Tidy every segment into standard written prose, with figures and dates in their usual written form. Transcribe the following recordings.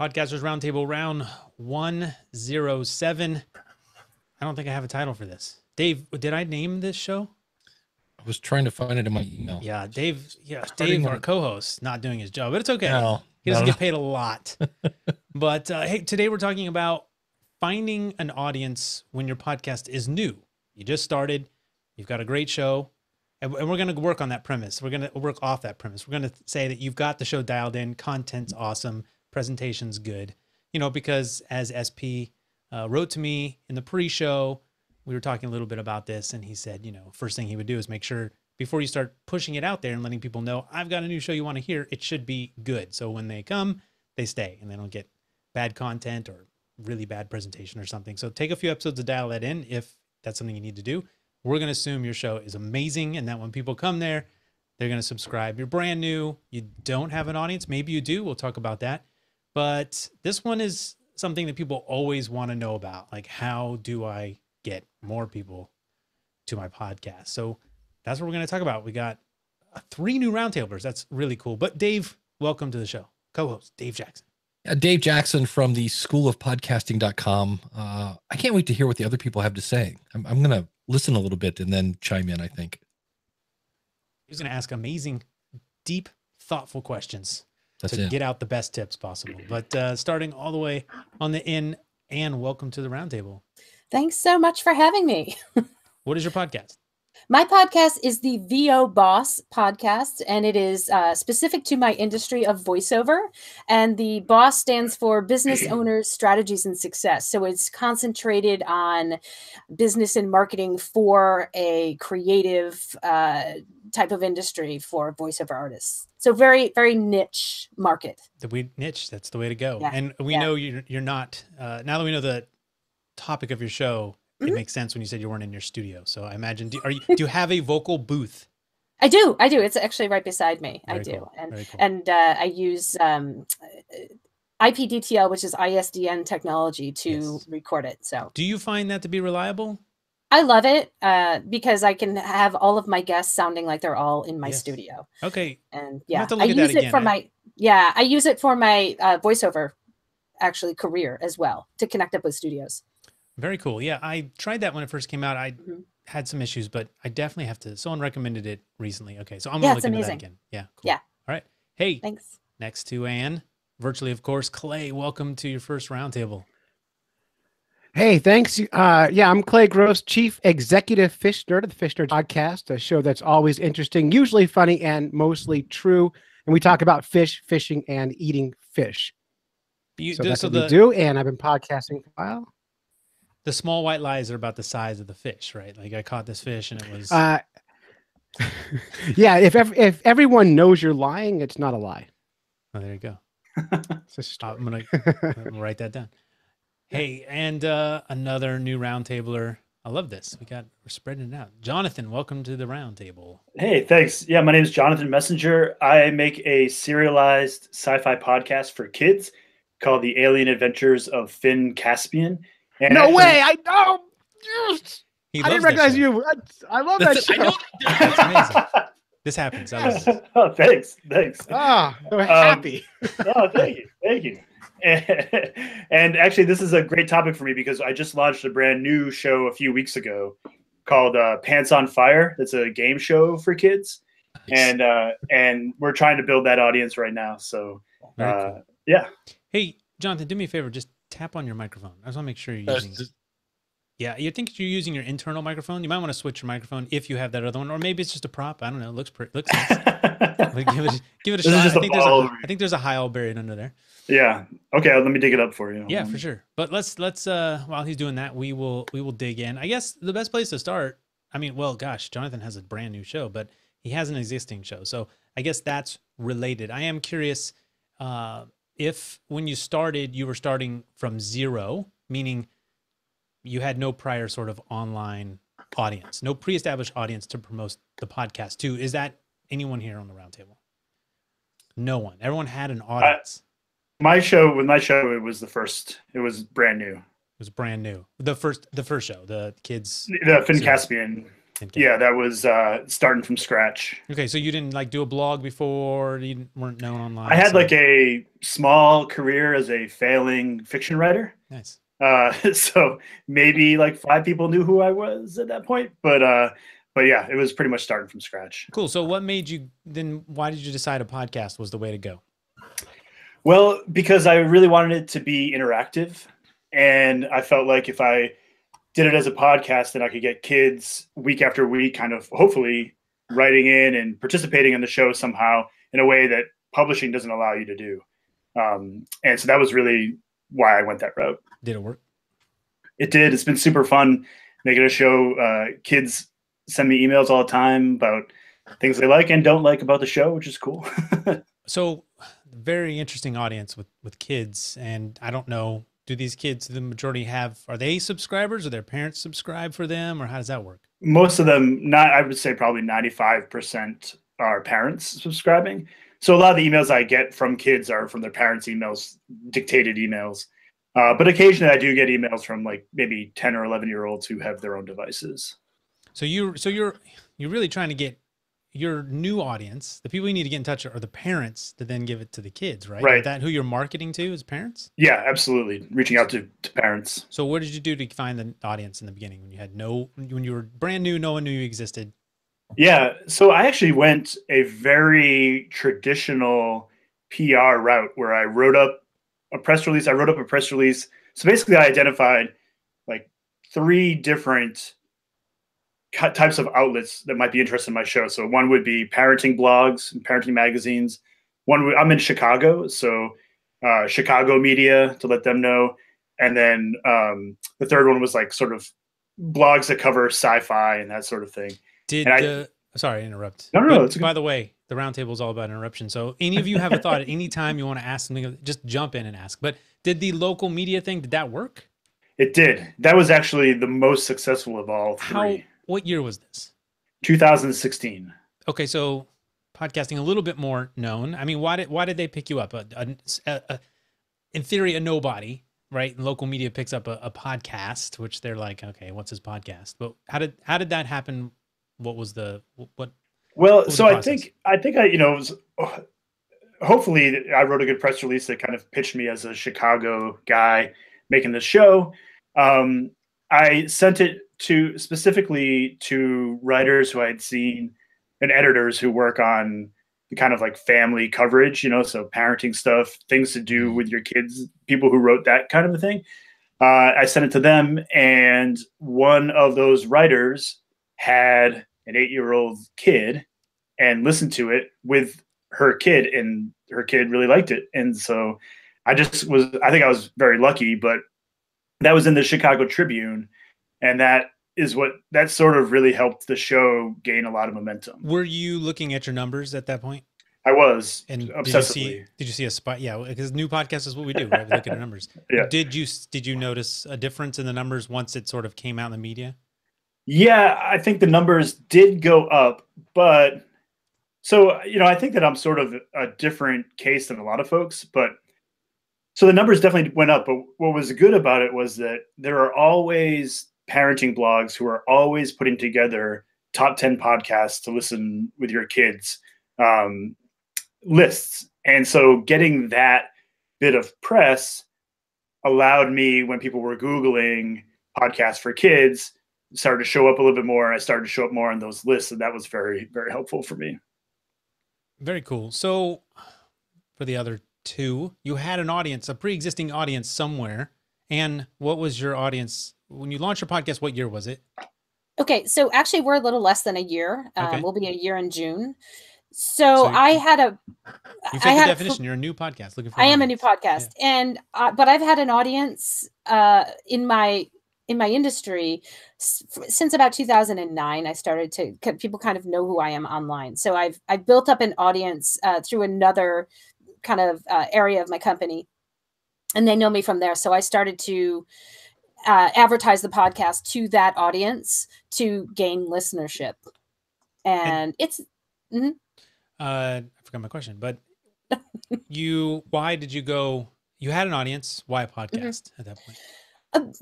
Podcasters' Roundtable, round 107. I don't think I have a title for this. Dave, did I name this show? I was trying to find it in my email. Yeah, Dave. Yeah, Dave, our co-host, not doing his job, but it's okay. No, he doesn't get paid a lot. But hey, today we're talking about finding an audience when your podcast is new. You just started. You've got a great show. And we're going to work on that premise. We're going to work off that premise. We're going to say that you've got the show dialed in. Content's awesome. Presentation's good. You know, because as SP wrote to me in the pre-show, we were talking a little bit about this, and he said, you know, first thing he would do is make sure before you start pushing it out there and letting people know, I've got a new show you want to hear, it should be good. So when they come, they stay, and they don't get bad content or really bad presentation or something. So take a few episodes to dial that in if that's something you need to do. We're going to assume your show is amazing and that when people come there, they're going to subscribe. You're brand new. You don't have an audience. Maybe you do. We'll talk about that. But this one is something that people always want to know about. Like, how do I get more people to my podcast? So that's what we're going to talk about. We got 3 new roundtablers. That's really cool. But Dave, welcome to the show. Co-host Dave Jackson. Dave Jackson from the School of Podcasting.com. I can't wait to hear what the other people have to say. I'm going to listen a little bit and then chime in, I think. He's going to ask amazing, deep, thoughtful questions to get out the best tips possible. But starting all the way on the end, Anne, welcome to the roundtable. Thanks so much for having me. What is your podcast? My podcast is the VO Boss podcast, and it is specific to my industry of voiceover. And the Boss stands for Business Owners Strategies and Success. So it's concentrated on business and marketing for a creative type of industry for voiceover artists. So very, very niche market. That's the way to go. Yeah. And we know you're not, now that we know the topic of your show, it makes sense when you said you weren't in your studio. So I imagine, do you have a vocal booth? I do. It's actually right beside me. Very cool. And I use IPDTL, which is ISDN technology, to record it. So do you find that to be reliable? I love it because I can have all of my guests sounding like they're all in my studio. Okay. And yeah, I use it for my, I use it for my voiceover actually career as well, to connect up with studios. Very cool. Yeah, I tried that when it first came out. I had some issues, but I definitely have to. Someone recommended it recently. Okay, so I'm going to look into that again. Yeah, cool. Yeah. All right. Hey, thanks. Next to Anne, virtually, of course, Clay, welcome to your first roundtable. Hey, thanks. Yeah, I'm Clay Gross, Chief Executive Fish Nerd of the Fish Nerd Podcast, a show that's always interesting, usually funny, and mostly true. And we talk about fish, fishing, and eating fish. So that's what we do, and I've been podcasting for a while. The small white lies are about the size of the fish, right? Like, I caught this fish and it was. Yeah. If everyone knows you're lying, it's not a lie. Oh, there you go. I'm going to write that down. Hey, and another new roundtabler. I love this. We're spreading it out. Jonathan, welcome to the roundtable. Hey, thanks. Yeah. My name is Jonathan Messenger. I make a serialized sci-fi podcast for kids called The Alien Adventures of Finn Caspian. And no way! I know. Oh, I didn't recognize you. I love that show. That's amazing. This happens. I love this. Oh, thanks, thanks. Ah, oh, happy. Oh, thank you, thank you. And actually, this is a great topic for me because I just launched a brand new show a few weeks ago called Pants on Fire. That's a game show for kids, and we're trying to build that audience right now. So, cool. Yeah. Hey, Jonathan, do me a favor. Just tap on your microphone. I just want to make sure you're using you think you're using your internal microphone. You might want to switch your microphone if you have that other one, or maybe it's just a prop. I don't know. It looks nice. give it a shot. I think there's a high all buried under there. Yeah. Okay. Let me dig it up for you. Yeah, for sure. But let's while he's doing that, we will dig in. I guess the best place to start, I mean, well, gosh, Jonathan has a brand new show, but he has an existing show. So I guess that's related. I am curious, if when you started, you were starting from zero, meaning you had no prior sort of online audience, no pre-established audience to promote the podcast to. Is that anyone here on the roundtable? No one. Everyone had an audience. With my show, it was the first. It was brand new. The first show, the kids. The Finn Caspian. Okay. Yeah, that was starting from scratch. Okay, so you didn't like do a blog before? You weren't known online? I had like a small career as a failing fiction writer. Nice. So maybe like 5 people knew who I was at that point, but yeah, it was pretty much starting from scratch. Cool. So what made you then? Why did you decide a podcast was the way to go? Well, because I really wanted it to be interactive, and I felt like if I did it as a podcast, then I could get kids week after week, kind of hopefully writing in and participating in the show somehow in a way that publishing doesn't allow you to do. And so that was really why I went that route. Did it work? It did. It's been super fun making a show. Kids send me emails all the time about things they like and don't like about the show, which is cool. So very interesting audience with kids. And I don't know, do these kids, the majority have, are they subscribers or their parents subscribe for them, or how does that work? Most of them, not, I would say probably 95% are parents subscribing. So a lot of the emails I get from kids are from their parents' emails, dictated emails. But occasionally I do get emails from like maybe 10 or 11 year olds who have their own devices. So you're really trying to get your new audience, the people you need to get in touch with are the parents to then give it to the kids, right? Right. Is that who you're marketing to is parents? Yeah, absolutely. Reaching out to parents. So what did you do to find the audience in the beginning when you had no, when you were brand new, no one knew you existed? Yeah. So I actually went a very traditional PR route where I wrote up a press release. So basically I identified like 3 different types of outlets that might be interested in my show. So one would be parenting blogs and parenting magazines. One would, I'm in Chicago, so Chicago media to let them know. And then the third one was like sort of blogs that cover sci-fi and that sort of thing. Did sorry to interrupt. No, no, no. By the way, the roundtable is all about interruption. So any of you have a thought at any time you want to ask something, just jump in and ask. But did the local media thing, did that work? It did. That was actually the most successful of all 3. What year was this? 2016. Okay, so podcasting a little bit more known. I mean, why did they pick you up? In theory, a nobody, right? And local media picks up a podcast, which they're like, okay, what's his podcast? But how did that happen? What was the what? Well, so I think you know, hopefully I wrote a good press release that kind of pitched me as a Chicago guy making this show. I sent it to specifically to writers who I had seen and editors who work on the kind of like family coverage, you know, so parenting stuff, things to do with your kids, people who wrote that kind of a thing. I sent it to them, and one of those writers had an 8-year-old kid and listened to it with her kid, and her kid really liked it. And so I think I was very lucky, but that was in the Chicago Tribune. And that sort of really helped the show gain a lot of momentum. Were you looking at your numbers at that point? I was. And obsessively. Did you see a spot? Yeah, because new podcast is what we do, right? We look at our numbers. Yeah. Did you notice a difference in the numbers once it sort of came out in the media? Yeah, I think the numbers did go up, but so, you know, I think that I'm sort of a different case than a lot of folks, but so the numbers definitely went up. But what was good about it was that there are always parenting blogs who are always putting together top 10 podcasts to listen with your kids lists. And so getting that bit of press allowed me, when people were Googling podcasts for kids, started to show up a little bit more. I started to show up more on those lists, and that was very, very helpful for me. Very cool. So for the other 2, you had an audience, a pre-existing audience somewhere. And what was your audience when you launched your podcast? What year was it? Okay. So actually we're a little less than a year. Okay. We'll be a year in June. So you fit the definition. You're a new podcast. I am a new podcast. Yeah. And, but I've had an audience, in my industry since about 2009, I started to, people kind of know who I am online. So I've built up an audience through another kind of area of my company, and they know me from there. So I started to advertise the podcast to that audience to gain listenership. And it's, I forgot my question, but why did you go, you had an audience, why a podcast at that point?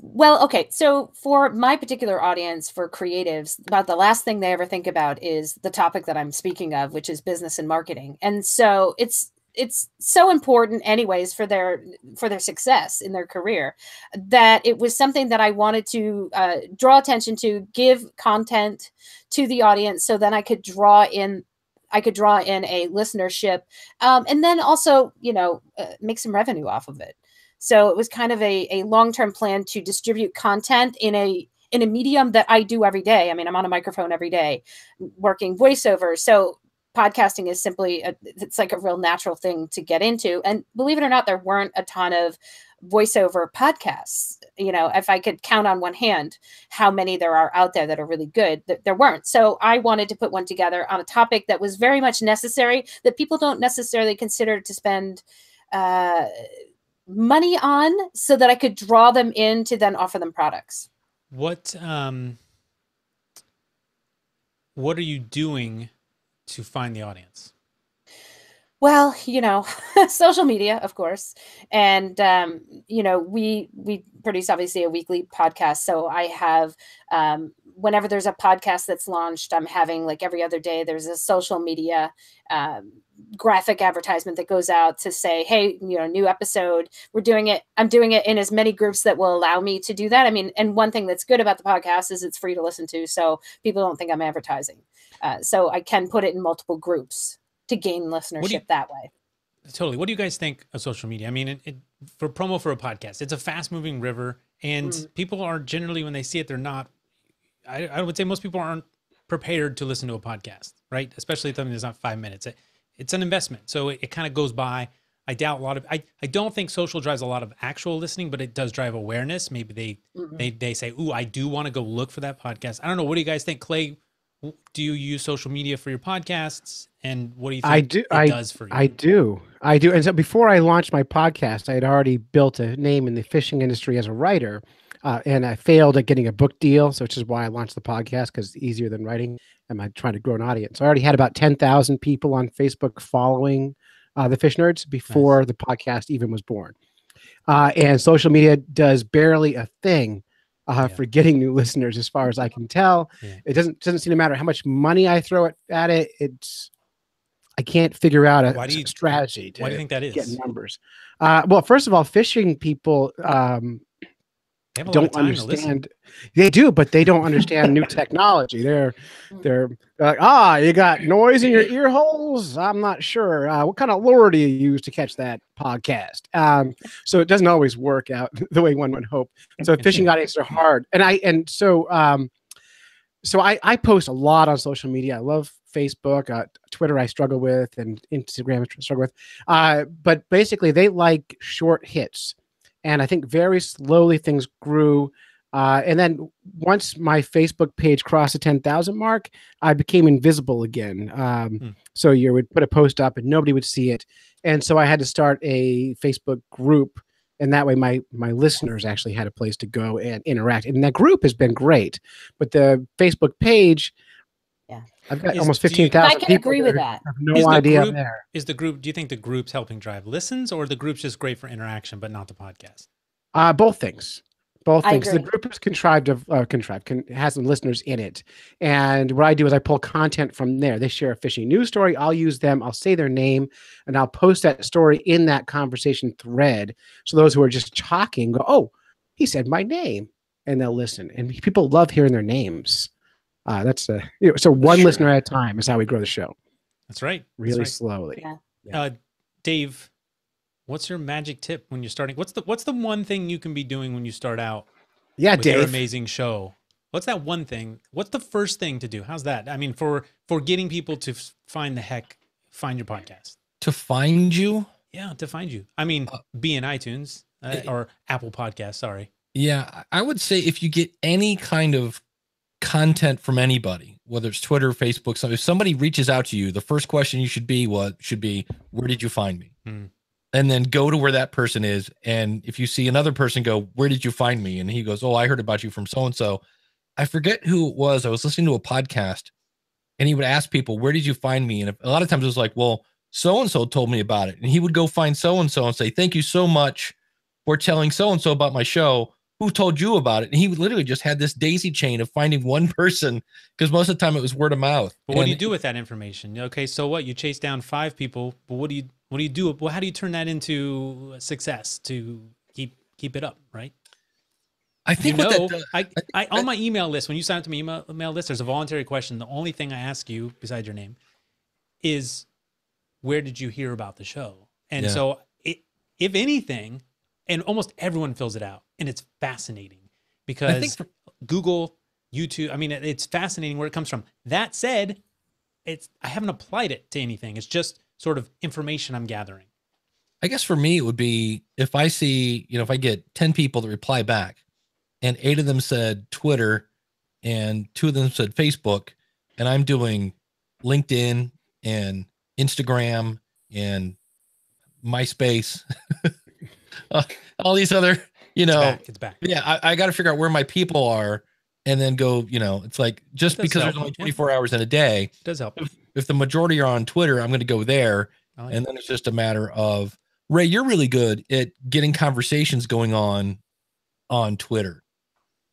Well, okay. So for my particular audience, for creatives, about the last thing they ever think about is the topic that I'm speaking of, which is business and marketing. And so it's so important anyways for their success in their career, that it was something that I wanted to draw attention to, give content to the audience, so then I could draw in a listenership, and then also, you know, make some revenue off of it. So it was kind of a long-term plan to distribute content in a medium that I do every day. I mean, I'm on a microphone every day working voiceover. So podcasting is simply, it's like a real natural thing to get into. And believe it or not, there weren't a ton of voiceover podcasts. You know, if I could count on one hand how many there are out there that are really good, there weren't. So I wanted to put one together on a topic that was very much necessary, that people don't necessarily consider to spend money on, so that I could draw them in to then offer them products. What are you doing to find the audience? Well, you know, social media, of course. And, you know, we produce obviously a weekly podcast. So I have, whenever there's a podcast that's launched, I'm having, like, every other day, there's a social media, graphic advertisement that goes out to say, hey, you know, new episode, we're doing it. I'm doing it in as many groups that will allow me to do that. I mean, and one thing that's good about the podcast is it's free to listen to. So people don't think I'm advertising. So I can put it in multiple groups to gain listenership that way. Totally. What do you guys think of social media? I mean, for promo for a podcast, it's a fast moving river, and people are generally, when they see it, they're not, I would say most people aren't prepared to listen to a podcast, right? Especially something that's not 5 minutes. It's an investment. So it kind of goes by. I doubt a lot of, I don't think social drives a lot of actual listening, but it does drive awareness. Maybe they say, ooh, I do want to go look for that podcast. I don't know. What do you guys think? Clay, do you use social media for your podcasts? And what do you think it does for you? I do. And so before I launched my podcast, I had already built a name in the fishing industry as a writer. And I failed at getting a book deal, so which is why I launched the podcast, because it's easier than writing. And I'm trying to grow an audience. So I already had about 10,000 people on Facebook following the Fish Nerds before the podcast even was born. And social media does barely a thing for getting new listeners, as far as I can tell. Yeah. It doesn't seem to matter how much money I throw at it. I can't figure out a strategy to get numbers. Well, first of all, fishing people... don't understand. They do, but they don't understand new technology. They're like, you got noise in your ear holes? I'm not sure. What kind of lure do you use to catch that podcast? So it doesn't always work out the way one would hope. So fishing audiences are hard. So I post a lot on social media. I love Facebook, Twitter I struggle with, and Instagram I struggle with. But basically they like short hits. And I think very slowly things grew. And then once my Facebook page crossed the 10,000 mark, I became invisible again. So you would put a post up and nobody would see it. And so I had to start a Facebook group. And that way my listeners actually had a place to go and interact. And that group has been great. But the Facebook page, I've got almost 15,000 people. I can agree with that. I have no idea there. Is the group, do you think the group's helping drive listens, or the group's just great for interaction, but not the podcast? Both things. Both things. The group is has some listeners in it. And what I do is I pull content from there. They share a fishing news story. I'll use them. I'll say their name, and I'll post that story in that conversation thread. So those who are just talking go, oh, he said my name. And they'll listen. And people love hearing their names. So one listener at a time is how we grow the show. That's right. Really slowly. Yeah. Dave, what's your magic tip when you're starting? What's the one thing you can be doing when you start out? Yeah, with Dave. Your amazing show. What's that one thing? What's the first thing to do? How's that? I mean, for getting people to find your podcast. To find you? Yeah, to find you. I mean, be in iTunes or Apple Podcasts. Sorry. Yeah, I would say if you get any kind of content from anybody, whether it's Twitter, Facebook, so if somebody reaches out to you, the first question you should be where did you find me? And then go to where that person is, and if you see another person, go, where did you find me? And he goes, oh, I heard about you from so and so. I forget who it was. I was listening to a podcast, and he would ask people, where did you find me? And a lot of times it was like, well, so and so told me about it. And he would go find so and so and say, thank you so much for telling so and so about my show. who told you about it? And he literally just had this daisy chain of finding one person, because most of the time it was word of mouth. But what do you do with that information? Okay, so what? You chase down 5 people, but what do you do? Well, how do you turn that into success to keep it up, right? I think you know, I on my email list, when you sign up to my email list, there's a voluntary question. The only thing I ask you, besides your name, is where did you hear about the show? And so if anything, and almost everyone fills it out, and it's fascinating because I think Google, YouTube, I mean, it's fascinating where it comes from. That said, I haven't applied it to anything. It's just sort of information I'm gathering. I guess for me, it would be if I see, you know, if I get 10 people that reply back, and 8 of them said Twitter and 2 of them said Facebook, and I'm doing LinkedIn and Instagram and MySpace, all these other, you know, it's back. Yeah. I got to figure out where my people are and then go, you know, it's like, just because there's only 24 hours in a day, it does help. If the majority are on Twitter, I'm going to go there. Oh, yeah. And then it's just a matter of, Ray, you're really good at getting conversations going on Twitter.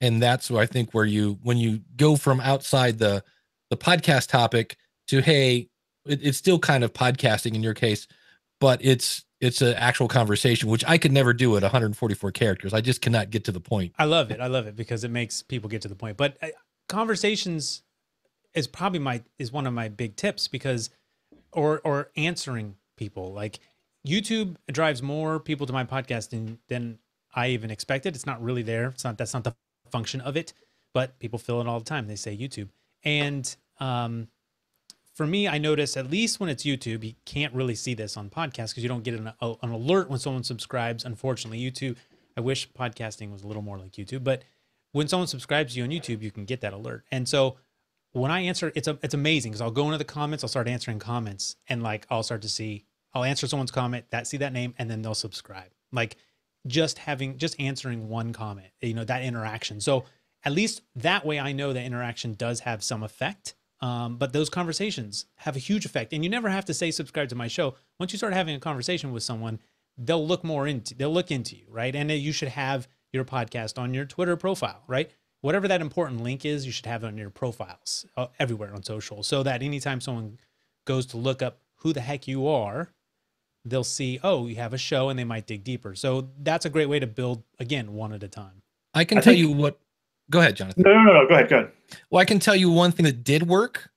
And that's what I think when you go from outside the podcast topic to, hey, it's still kind of podcasting in your case, but it's an actual conversation, which I could never do at 144 characters. I just cannot get to the point. I love it. I love it because it makes people get to the point. But conversations is probably one of my big tips, because or answering people. Like YouTube drives more people to my podcast than I even expected. It's not really there. That's not the function of it, but people fill it all the time. They say YouTube. And for me, I notice, at least when it's YouTube, you can't really see this on podcasts because you don't get an alert when someone subscribes. Unfortunately, YouTube, I wish podcasting was a little more like YouTube, but when someone subscribes to you on YouTube, you can get that alert. And so when I answer, it's amazing because I'll go into the comments, I'll start answering comments, and like I'll answer someone's comment, see that name, and then they'll subscribe. Like just answering one comment, you know, that interaction. So at least that way I know that interaction does have some effect. But those conversations have a huge effect, and you never have to say subscribe to my show. Once you start having a conversation with someone, they'll look into you, right? And you should have your podcast on your Twitter profile, right? Whatever that important link is, you should have it on your profiles everywhere on social, so that anytime someone goes to look up who the heck you are, they'll see, oh, you have a show, and they might dig deeper. So that's a great way to build, again, one at a time. Go ahead, Jonathan. No, go ahead. Well, I can tell you one thing that did work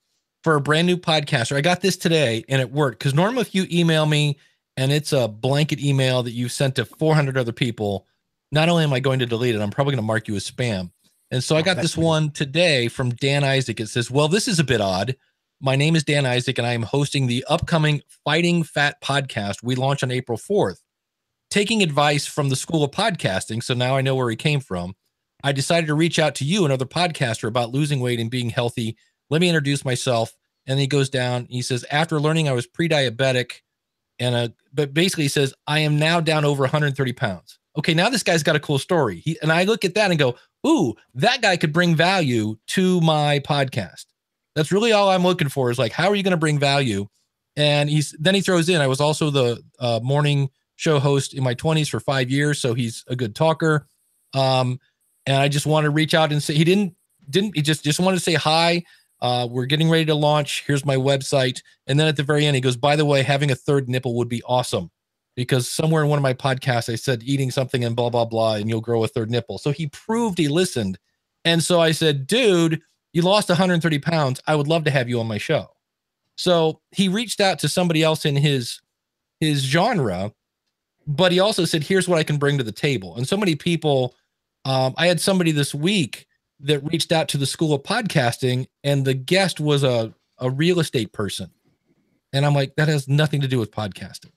for a brand new podcaster. I got this today and it worked, because normally if you email me and it's a blanket email that you've sent to 400 other people, not only am I going to delete it, I'm probably going to mark you as spam. And so I got this one today from Dan Isaac. It says, well, this is a bit odd. My name is Dan Isaac and I am hosting the upcoming Fighting Fat podcast. We launch on April 4th. Taking advice from the School of Podcasting, so now I know where he came from, I decided to reach out to you, another podcaster, about losing weight and being healthy. Let me introduce myself. And he goes down. He says, after learning I was pre-diabetic, but basically he says, I am now down over 130 pounds. Okay, now this guy's got a cool story. And I look at that and go, ooh, that guy could bring value to my podcast. That's really all I'm looking for, is like, how are you going to bring value? And then he throws in, I was also the morning show host in my 20s for 5 years, so he's a good talker. And I just want to reach out and say, he just wanted to say, hi, we're getting ready to launch. Here's my website. And then at the very end, he goes, by the way, having a third nipple would be awesome, because somewhere in one of my podcasts, I said eating something and blah, blah, blah, and you'll grow a third nipple. So he proved he listened. And so I said, dude, you lost 130 pounds. I would love to have you on my show. So he reached out to somebody else in his genre, but he also said, here's what I can bring to the table. And so many people, I had somebody this week that reached out to the School of Podcasting, and the guest was a real estate person. And I'm like, that has nothing to do with podcasting.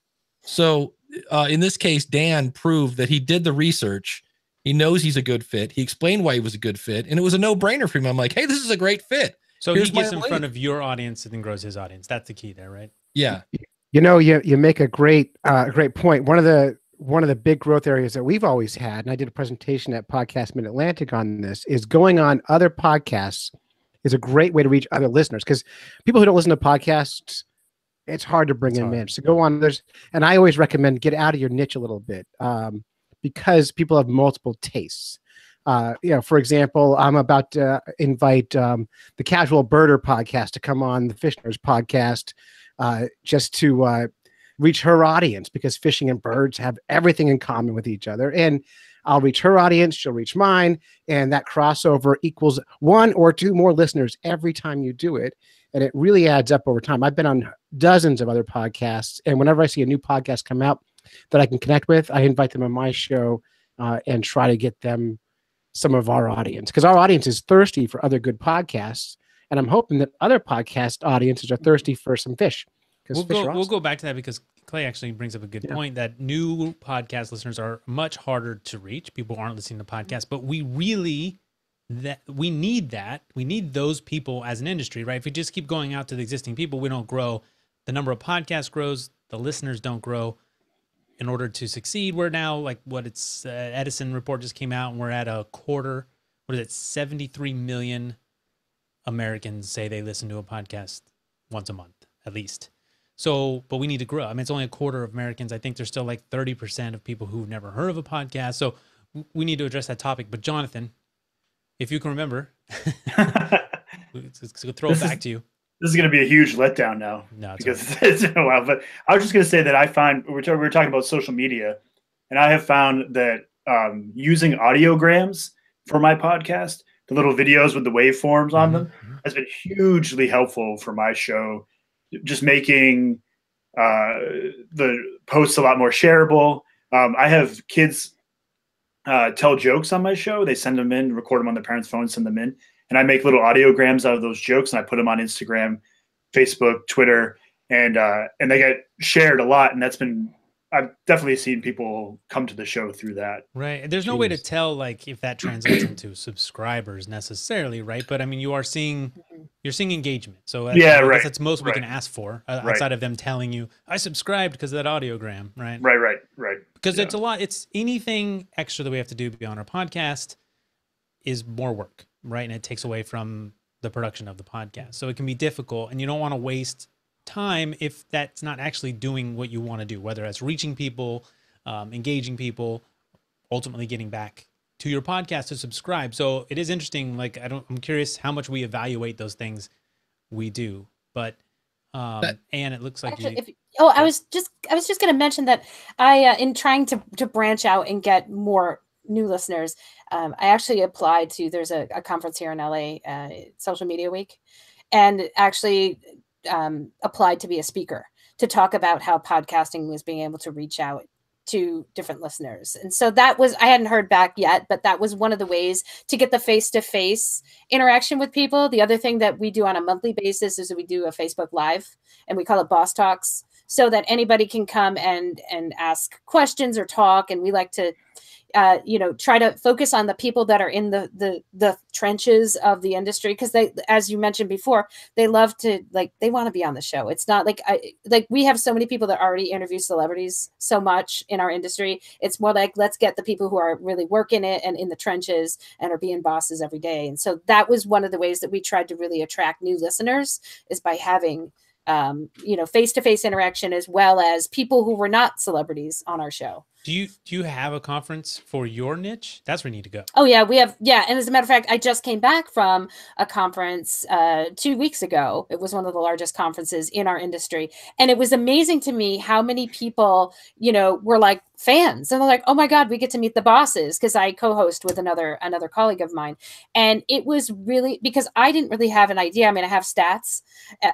So in this case, Dan proved that he did the research. He knows he's a good fit. He explained why he was a good fit. And it was a no-brainer for him. I'm like, hey, this is a great fit. So he gets in front of your audience and then grows his audience. That's the key there, right? Yeah. You know, you make a great point. One of the big growth areas that we've always had, and I did a presentation at Podcast Mid Atlantic on this, is going on other podcasts is a great way to reach other listeners, because people who don't listen to podcasts, it's hard to bring them in. So go on others, and I always recommend get out of your niche a little bit, because people have multiple tastes. For example, I'm about to invite the Casual Birder podcast to come on the Fish Nerd podcast just to reach her audience, because fishing and birds have everything in common with each other. And I'll reach her audience, she'll reach mine, and that crossover equals one or two more listeners every time you do it. And it really adds up over time. I've been on dozens of other podcasts, and whenever I see a new podcast come out that I can connect with, I invite them on my show and try to get them some of our audience, because our audience is thirsty for other good podcasts. And I'm hoping that other podcast audiences are thirsty for some fish. We'll go back to that, because Clay actually brings up a good point that new podcast listeners are much harder to reach. People aren't listening to podcasts, but we need that. We need those people as an industry, right? If we just keep going out to the existing people, we don't grow. The number of podcasts grows, the listeners don't grow. In order to succeed, we're now like Edison report just came out, and we're at a quarter. What is it? 73 million Americans say they listen to a podcast once a month, at least. So, but we need to grow. I mean, it's only a quarter of Americans. I think there's still like 30% of people who've never heard of a podcast. So we need to address that topic. But Jonathan, if you can remember, let's throw it back to you. This is going to be a huge letdown now, because it's been a while. But I was just going to say that I find we were talking about social media, and I have found that using audiograms for my podcast, the little videos with the waveforms on them, has been hugely helpful for my show. Just making the posts a lot more shareable. I have kids tell jokes on my show. They send them in, record them on their parents' phone, send them in. And I make little audiograms out of those jokes, and I put them on Instagram, Facebook, Twitter, and they get shared a lot. And that's been, I've definitely seen people come to the show through that. Right. There's no way to tell like if that translates into subscribers necessarily, right? But I mean, you are seeing, you're seeing engagement. So I guess that's most we can ask for outside of them telling you I subscribed because of that audiogram, right? Right. Because it's a lot. It's anything extra that we have to do beyond our podcast is more work. Right. And it takes away from the production of the podcast. So it can be difficult, and you don't want to waste time if that's not actually doing what you want to do, whether that's reaching people, engaging people, ultimately getting back to your podcast to subscribe. So it is interesting. Like, I'm curious how much we evaluate those things we do, but Anne, it looks like I was just going to mention that I, in trying to branch out and get more new listeners, I actually applied to, there's a conference here in LA, Social Media Week, and actually applied to be a speaker to talk about how podcasting was being able to reach out to different listeners. And so that was, I hadn't heard back yet, but that was one of the ways to get the face-to-face interaction with people. The other thing that we do on a monthly basis is that we do a Facebook Live, and we call it Boss Talks, so that anybody can come and ask questions or talk. And we like to, try to focus on the people that are in the trenches of the industry, because they, as you mentioned before, they love to, like, they want to be on the show. It's not like we have so many people that already interview celebrities so much in our industry. It's more like, let's get the people who are really working it and in the trenches and are being bosses every day. And so that was one of the ways that we tried to really attract new listeners, is by having face-to-face interaction, as well as people who were not celebrities on our show. Do you have a conference for your niche? That's where you need to go. Oh yeah, we have. Yeah. And as a matter of fact, I just came back from a conference 2 weeks ago. It was one of the largest conferences in our industry. And it was amazing to me how many people, were like fans, and they're like, oh my God, we get to meet the bosses. Cause I co-host with another colleague of mine. And it was really, because I didn't really have an idea. I mean, I have stats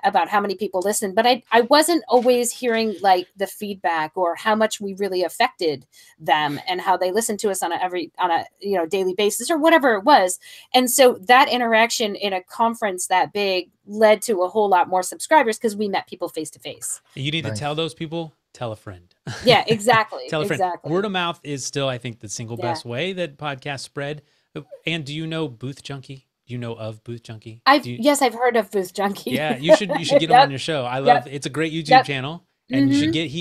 about how many people listen, but I wasn't always hearing like the feedback or how much we really affected them and how they listen to us on a daily basis or whatever it was. And so that interaction in a conference that big led to a whole lot more subscribers, because we met people face to face. You need to tell those people, tell a friend. Yeah, exactly. Tell a friend. Exactly. Word of mouth is still, I think, the single best way that podcasts spread. And do you know Booth Junkie? Do you know of Booth Junkie? Yes, I've heard of Booth Junkie. Yeah, you should get him on your show. I love It's a great YouTube channel, and you should get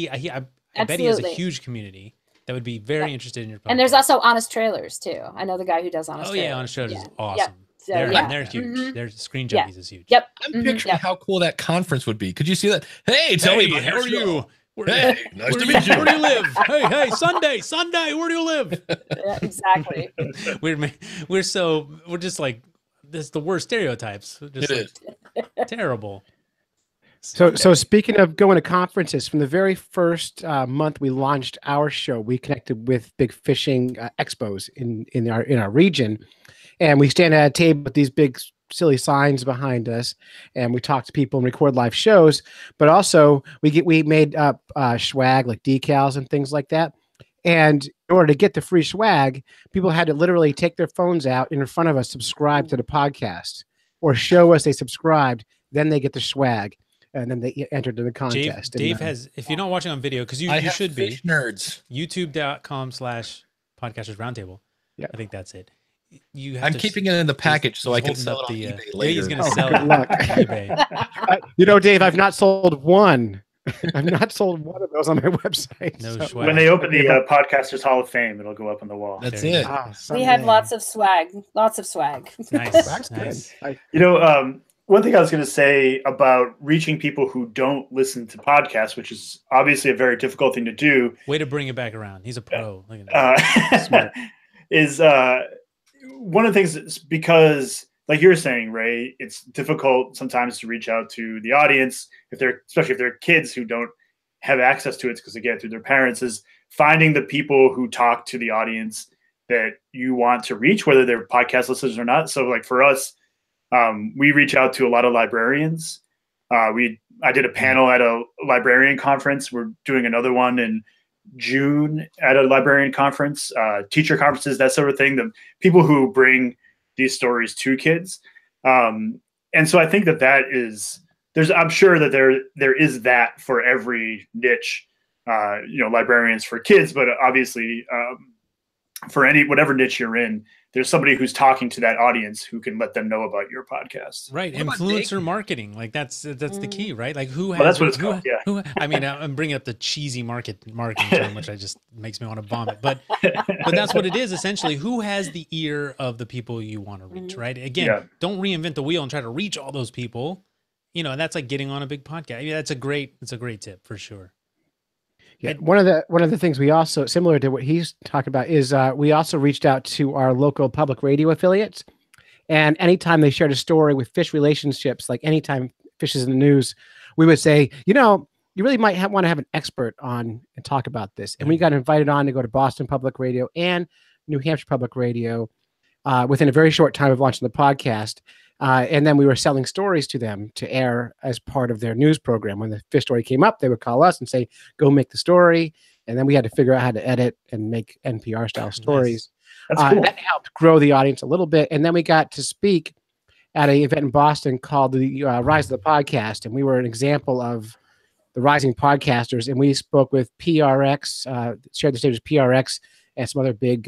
I bet he has a huge community that would be very interested in your podcast. And there's also Honest Trailers too. I know the guy who does Honest Trailers. Oh yeah, Honest Trailers is awesome. Yep. So, they're huge. Their Screen Junkies is huge. Yep. I'm picturing how cool that conference would be. Could you see that? Hey, tell me about how are you? Hey, nice to meet you. Where do you live? Hey, Sunday, where do you live? Yeah, exactly. We're just like, this is the worst stereotypes. Just it like, is. Terrible. So speaking of going to conferences, from the very first month we launched our show, we connected with big fishing expos in our region, and we stand at a table with these big silly signs behind us, and we talk to people and record live shows. But also we made up swag, like decals and things like that. And in order to get the free swag, people had to literally take their phones out in front of us, subscribe to the podcast, or show us they subscribed. Then they get the swag. And then they entered the contest. Dave has, if you're not watching on video, because you should be, Fish Nerds, youtube.com/podcasters roundtable. Yeah, I think that's it. You have I'm keeping it in the package so I can sell it on eBay later. He's going to sell it on eBay. You know, Dave, I've not sold one. I've not sold one of those on my website. No swag. When they open the Podcasters Hall of Fame, it'll go up on the wall. That's it. We had lots of swag. Lots of swag. Nice. You know, one thing I was going to say about reaching people who don't listen to podcasts, which is obviously a very difficult thing to do. Way to bring it back around. He's a pro. Look at that. Smart. Is one of the things that's because, like you were saying, Ray, it's difficult sometimes to reach out to the audience, especially if they're kids who don't have access to it because they get it through their parents, is finding the people who talk to the audience that you want to reach, whether they're podcast listeners or not. So like for us, we reach out to a lot of librarians. I did a panel at a librarian conference. We're doing another one in June at a librarian conference, teacher conferences, that sort of thing. The people who bring these stories to kids. And so I think that is, I'm sure that there is that for every niche, you know, librarians for kids, but obviously for whatever niche you're in, there's somebody who's talking to that audience who can let them know about your podcast. Right. Influencer marketing. Like that's the key, right? Like that's what it's called. Yeah. I mean, I'm bringing up the cheesy marketing term, which makes me want to vomit, but that's what it is. Essentially, who has the ear of the people you want to reach, right? Again, don't reinvent the wheel and try to reach all those people, you know, and that's like getting on a big podcast. I mean, that's a great tip for sure. Yeah. One of the things we also, similar to what he's talking about, is we also reached out to our local public radio affiliates, and anytime they shared a story with fish relationships, like anytime fish is in the news, we would say, you know, you really might want to have an expert on and talk about this. And we got invited on to go to Boston Public Radio and New Hampshire Public Radio within a very short time of launching the podcast. And then we were selling stories to them to air as part of their news program. When the fish story came up, they would call us and say, go make the story. And then we had to figure out how to edit and make NPR style stories. Nice. Cool. That helped grow the audience a little bit. And then we got to speak at an event in Boston called the Rise of the Podcast. And we were an example of the rising podcasters. And we spoke with PRX, shared the stage with PRX and some other big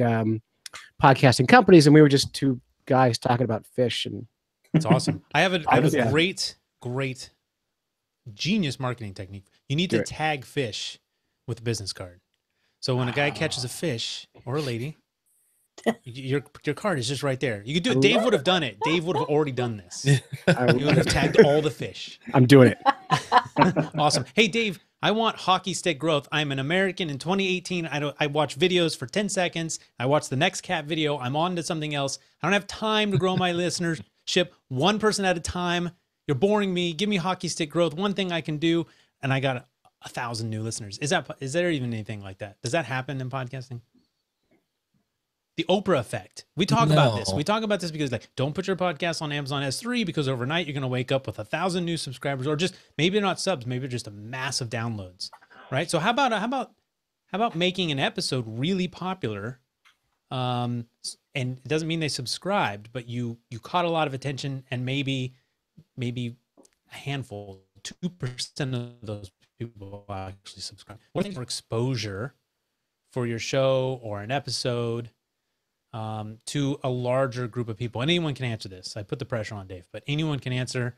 podcasting companies. And we were just two guys talking about fish and, it's awesome. I have a great genius marketing technique. You need to tag fish with a business card. So when a guy catches a fish or a lady, your card is just right there. You could do it. Dave would have done it. Dave would have already done this. You would have tagged all the fish. I'm doing it. Awesome. Hey, Dave, I want hockey stick growth. I'm an American in 2018. I watch videos for 10 seconds. I watch the next cat video. I'm on to something else. I don't have time to grow my listeners. Ship one person at a time. You're boring me. Give me hockey stick growth. One thing I can do, and I got 1,000 new listeners. Is there even anything like that? Does that happen in podcasting? The Oprah effect. We talk about this. We talk about this because, like, don't put your podcast on Amazon S3 because overnight you're going to wake up with 1,000 new subscribers, or just maybe not subs, maybe just a massive downloads, right? So how about making an episode really popular? And it doesn't mean they subscribed, but you caught a lot of attention, and maybe a handful, 2% of those people actually subscribe. What things for exposure for your show or an episode to a larger group of people? And anyone can answer this. I put the pressure on Dave, but anyone can answer.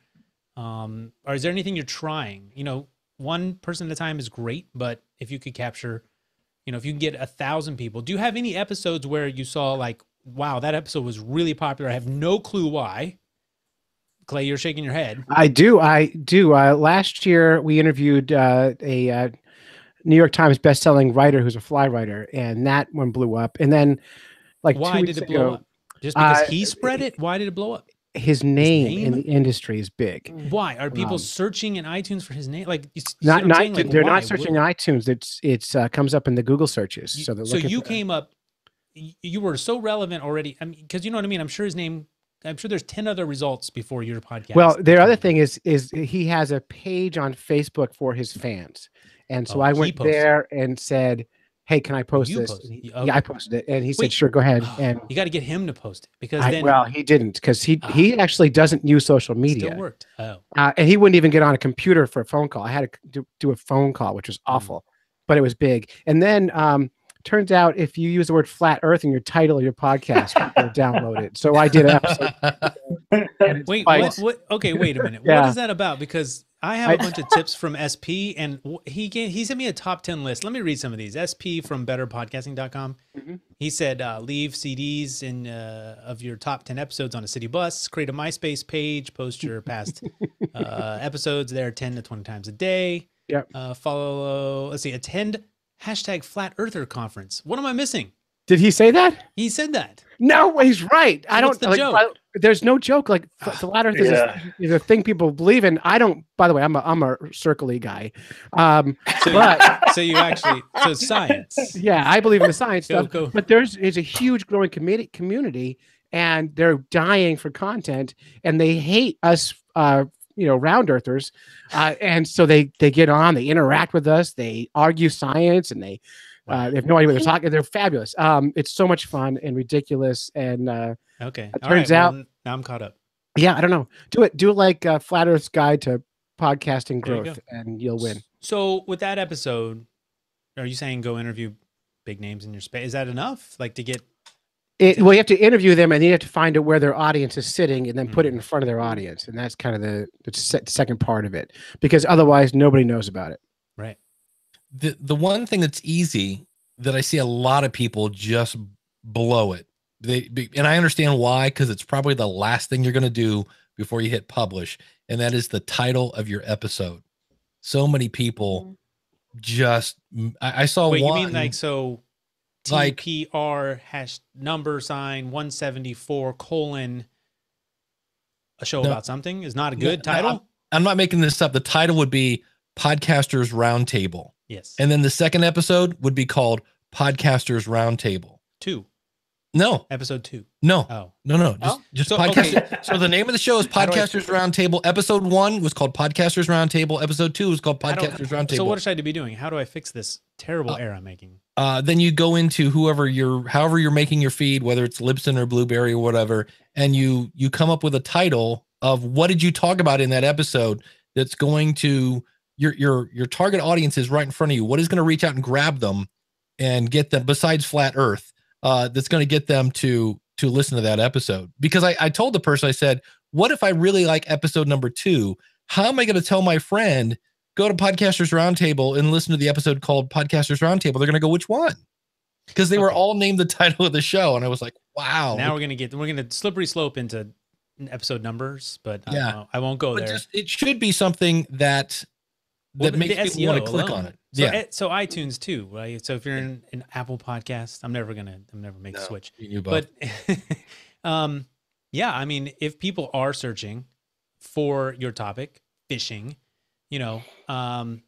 Or is there anything you're trying? You know, one person at a time is great, but if you could capture, you know, if you can get 1,000 people, do you have any episodes where you saw, like, wow, that episode was really popular. I have no clue why. Clay, you're shaking your head. I do. Last year, we interviewed New York Times bestselling writer who's a fly writer, and that one blew up. And then, like, why did it blow up? Just because he spread it? Why did it blow up? His name in the industry is big. Why are people searching in iTunes for his name? Like, they're not searching in iTunes. It comes up in the Google searches. You were so relevant already. I mean, because you know what I mean. I'm sure there's 10 other results before your podcast. Well, the other thing is he has a page on Facebook for his fans, and so I went there and said, hey, can I post this? Okay. Yeah, I posted it. And he said, sure, go ahead. And you got to get him to post it, because well, he didn't, because he actually doesn't use social media. Still worked. And he wouldn't even get on a computer for a phone call. I had to do a phone call, which was awful, but it was big. And then turns out if you use the word flat earth in your title of your podcast, people download it. So I did it. Wait a minute. Yeah. What is that about? Because I have a bunch of tips from SP, and he sent me a top 10 list. Let me read some of these. SP from betterpodcasting.com. He said, leave CDs of your top 10 episodes on a city bus, create a MySpace page, post your past episodes there 10 to 20 times a day. Yep. Attend # Flat Earther Conference. What am I missing? Did he say that? He said that. No, he's right. So I don't. There's no joke. Like flat earth is a thing people believe in. I don't. By the way, I'm a circle-y guy. So science. Yeah, I believe in the science stuff. But there's a huge growing community, and they're dying for content, and they hate us. Round earthers, and so they get on. They interact with us. They argue science, and they. They have no idea what they're talking. They're fabulous. It's so much fun and ridiculous. And turns out now I'm caught up. Yeah, I don't know. Do like Flat Earth's Guide to Podcasting Growth, and you'll win. So with that episode, are you saying go interview big names in your space? Is that enough? Like to get it? Well, you have to interview them, and then you have to find out where their audience is sitting, and then put it in front of their audience, and that's kind of the second part of it, because otherwise nobody knows about it. Right. The one thing that's easy that I see a lot of people just blow it. And I understand why, because it's probably the last thing you're going to do before you hit publish. And that is the title of your episode. So many people just, I saw one. You mean like, so like TPR #174: a show about something is not a good title. I'm not making this up. The title would be Podcasters' Roundtable. Yes. And then the second episode would be called Podcasters' Roundtable. Episode 2. No. Oh. No. Just Podcasters. Okay. So the name of the show is Podcasters' Roundtable. Episode 1 was called Podcasters' Roundtable. Episode 2 was called Podcasters' Roundtable. So what should I be doing? How do I fix this terrible error I'm making? Then you go into however you're making your feed, whether it's Libsyn or Blueberry or whatever, and you come up with a title of what did you talk about in that episode that's going to your target audience is right in front of you. What is going to reach out and grab them and get them, besides flat earth, that's going to get them to listen to that episode? Because I told the person, I said, what if I really like episode number 2? How am I going to tell my friend, go to Podcasters Roundtable and listen to the episode called Podcasters Roundtable? They're going to go, which one? Because they were all named the title of the show. And I was like, wow. Now we're going to slippery slope into episode numbers, but I won't go there. It should be something that makes people want to click on it. So iTunes too, right? So if you're in an Apple podcast, I'm never make the switch. I mean, if people are searching for your topic, fishing, fly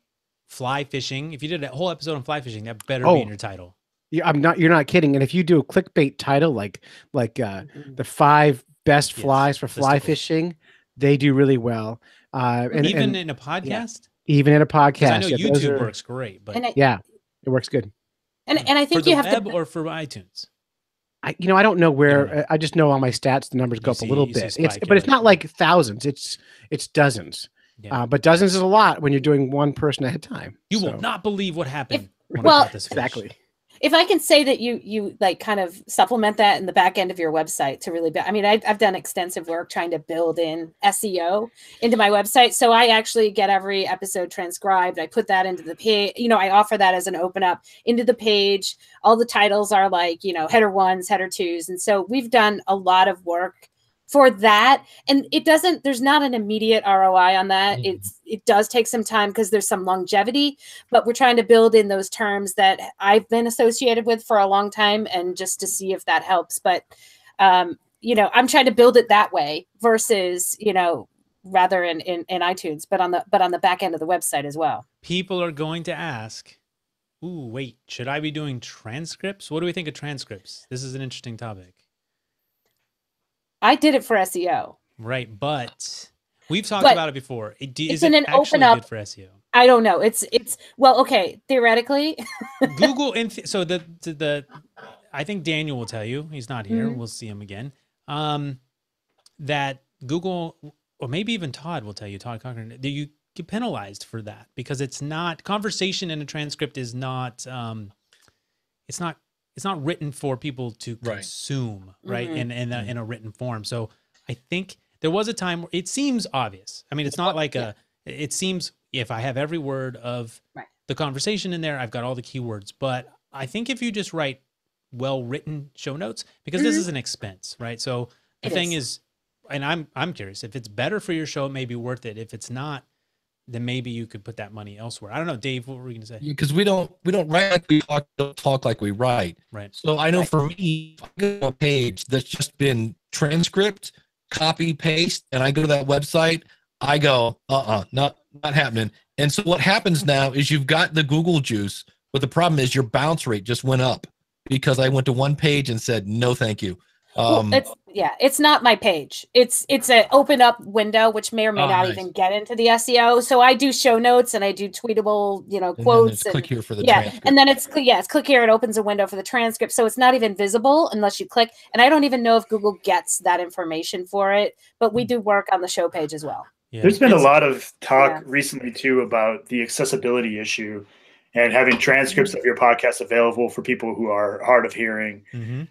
fishing. If you did a whole episode on fly fishing, that better be in your title. Yeah, you're not kidding. And if you do a clickbait title like the 5 best flies for fly fishing, they do really well. And even in a podcast. Yeah. Even in a podcast, I know YouTube works great, but it works good. And I think for you have web to, or for iTunes. I don't know where. I just know on my stats the numbers go up a little bit. But it's not like thousands. It's dozens. Yeah. But dozens is a lot when you're doing one person at a time. You will not believe what happened. Exactly. If I can say that you like kind of supplement that in the back end of your website to really, I mean, I've done extensive work trying to build in SEO into my website. So I actually get every episode transcribed. I put that into the page, I offer that as an open up into the page. All the titles are like, header 1s, header 2s. And so we've done a lot of work for that. And it doesn't, there's not an immediate ROI on that. Mm-hmm. It does take some time because there's some longevity, but we're trying to build in those terms that I've been associated with for a long time and just to see if that helps. But, you know, I'm trying to build it that way versus, you know, rather in iTunes, but on the back end of the website as well. People are going to ask, ooh, wait, should I be doing transcripts? What do we think of transcripts? This is an interesting topic. I did it for SEO. Right, but we've talked about it before. Is it actually good for SEO? I don't know. It's well, okay, theoretically. Google, and so I think Daniel will tell you, he's not here, mm-hmm. We'll see him again, that Google, or maybe even Todd will tell you, Todd Cochran, that you get penalized for that because it's not, conversation in a transcript is not, it's not written for people to consume, right? Mm-hmm. in a written form. So I think there was a time where it seems obvious. I mean, it's not like it seems if I have every word of the conversation in there, I've got all the keywords. But I think if you just write well-written show notes, because mm-hmm. this is an expense, right? So the thing is, and I'm curious, if it's better for your show, it may be worth it. If it's not, then maybe you could put that money elsewhere. I don't know, Dave, what were we going to say? Because we don't write like we talk, don't talk like we write. Right. So I know for me, I go to a page that's just been transcript, copy, paste, and I go to that website, I go, not happening. And so what happens now is you've got the Google juice, but the problem is your bounce rate just went up because I went to one page and said, no, thank you. Well, it's not my page. It's an open up window, which may or may not even get into the SEO. So I do show notes and I do tweetable, you know, quotes. And click here for the transcript. And then it's click here. It opens a window for the transcript. So it's not even visible unless you click. And I don't even know if Google gets that information for it, but we do work on the show page as well. Yeah. There's been a lot of talk recently too about the accessibility issue and having transcripts of your podcast available for people who are hard of hearing. Mm-hmm.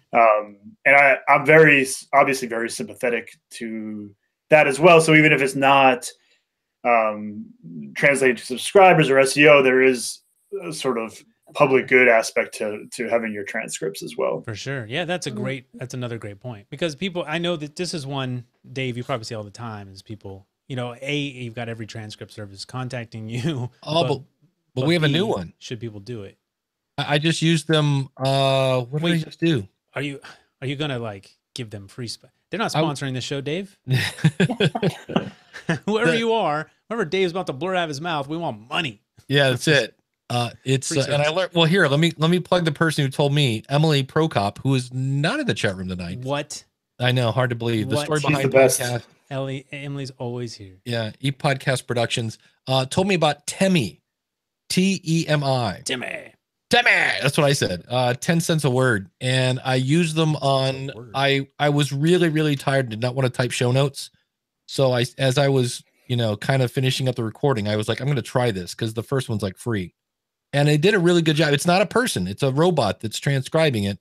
And I'm obviously very sympathetic to that as well. So even if it's not translated to subscribers or SEO, there is a sort of public good aspect to having your transcripts as well. For sure. Yeah, that's another great point. Because people, I know that this is one, Dave, you probably see all the time is people, you know, A, you've got every transcript service contacting you. Oh, but we have a new one. Should people do it? I just used them. What did I just do? Are you gonna like give them free? They're not sponsoring the show, Dave. Whoever you are, whoever Dave's about to blur out of his mouth, we want money. Yeah, that's it. It's and I learned. Well, here let me plug the person who told me, Emily Prokop, who is not in the chat room tonight. What? I know, hard to believe. What? The story behind the podcast. Emily's always here. Yeah, ePodcast Productions told me about Temi. T-E-M-I. Timmy. Timmy. That's what I said. 10 cents a word. And I used them on, I was really, really tired and did not want to type show notes. So as I was, you know, kind of finishing up the recording, I was like, I'm going to try this because the first one's like free. And they did a really good job. It's not a person. It's a robot that's transcribing it.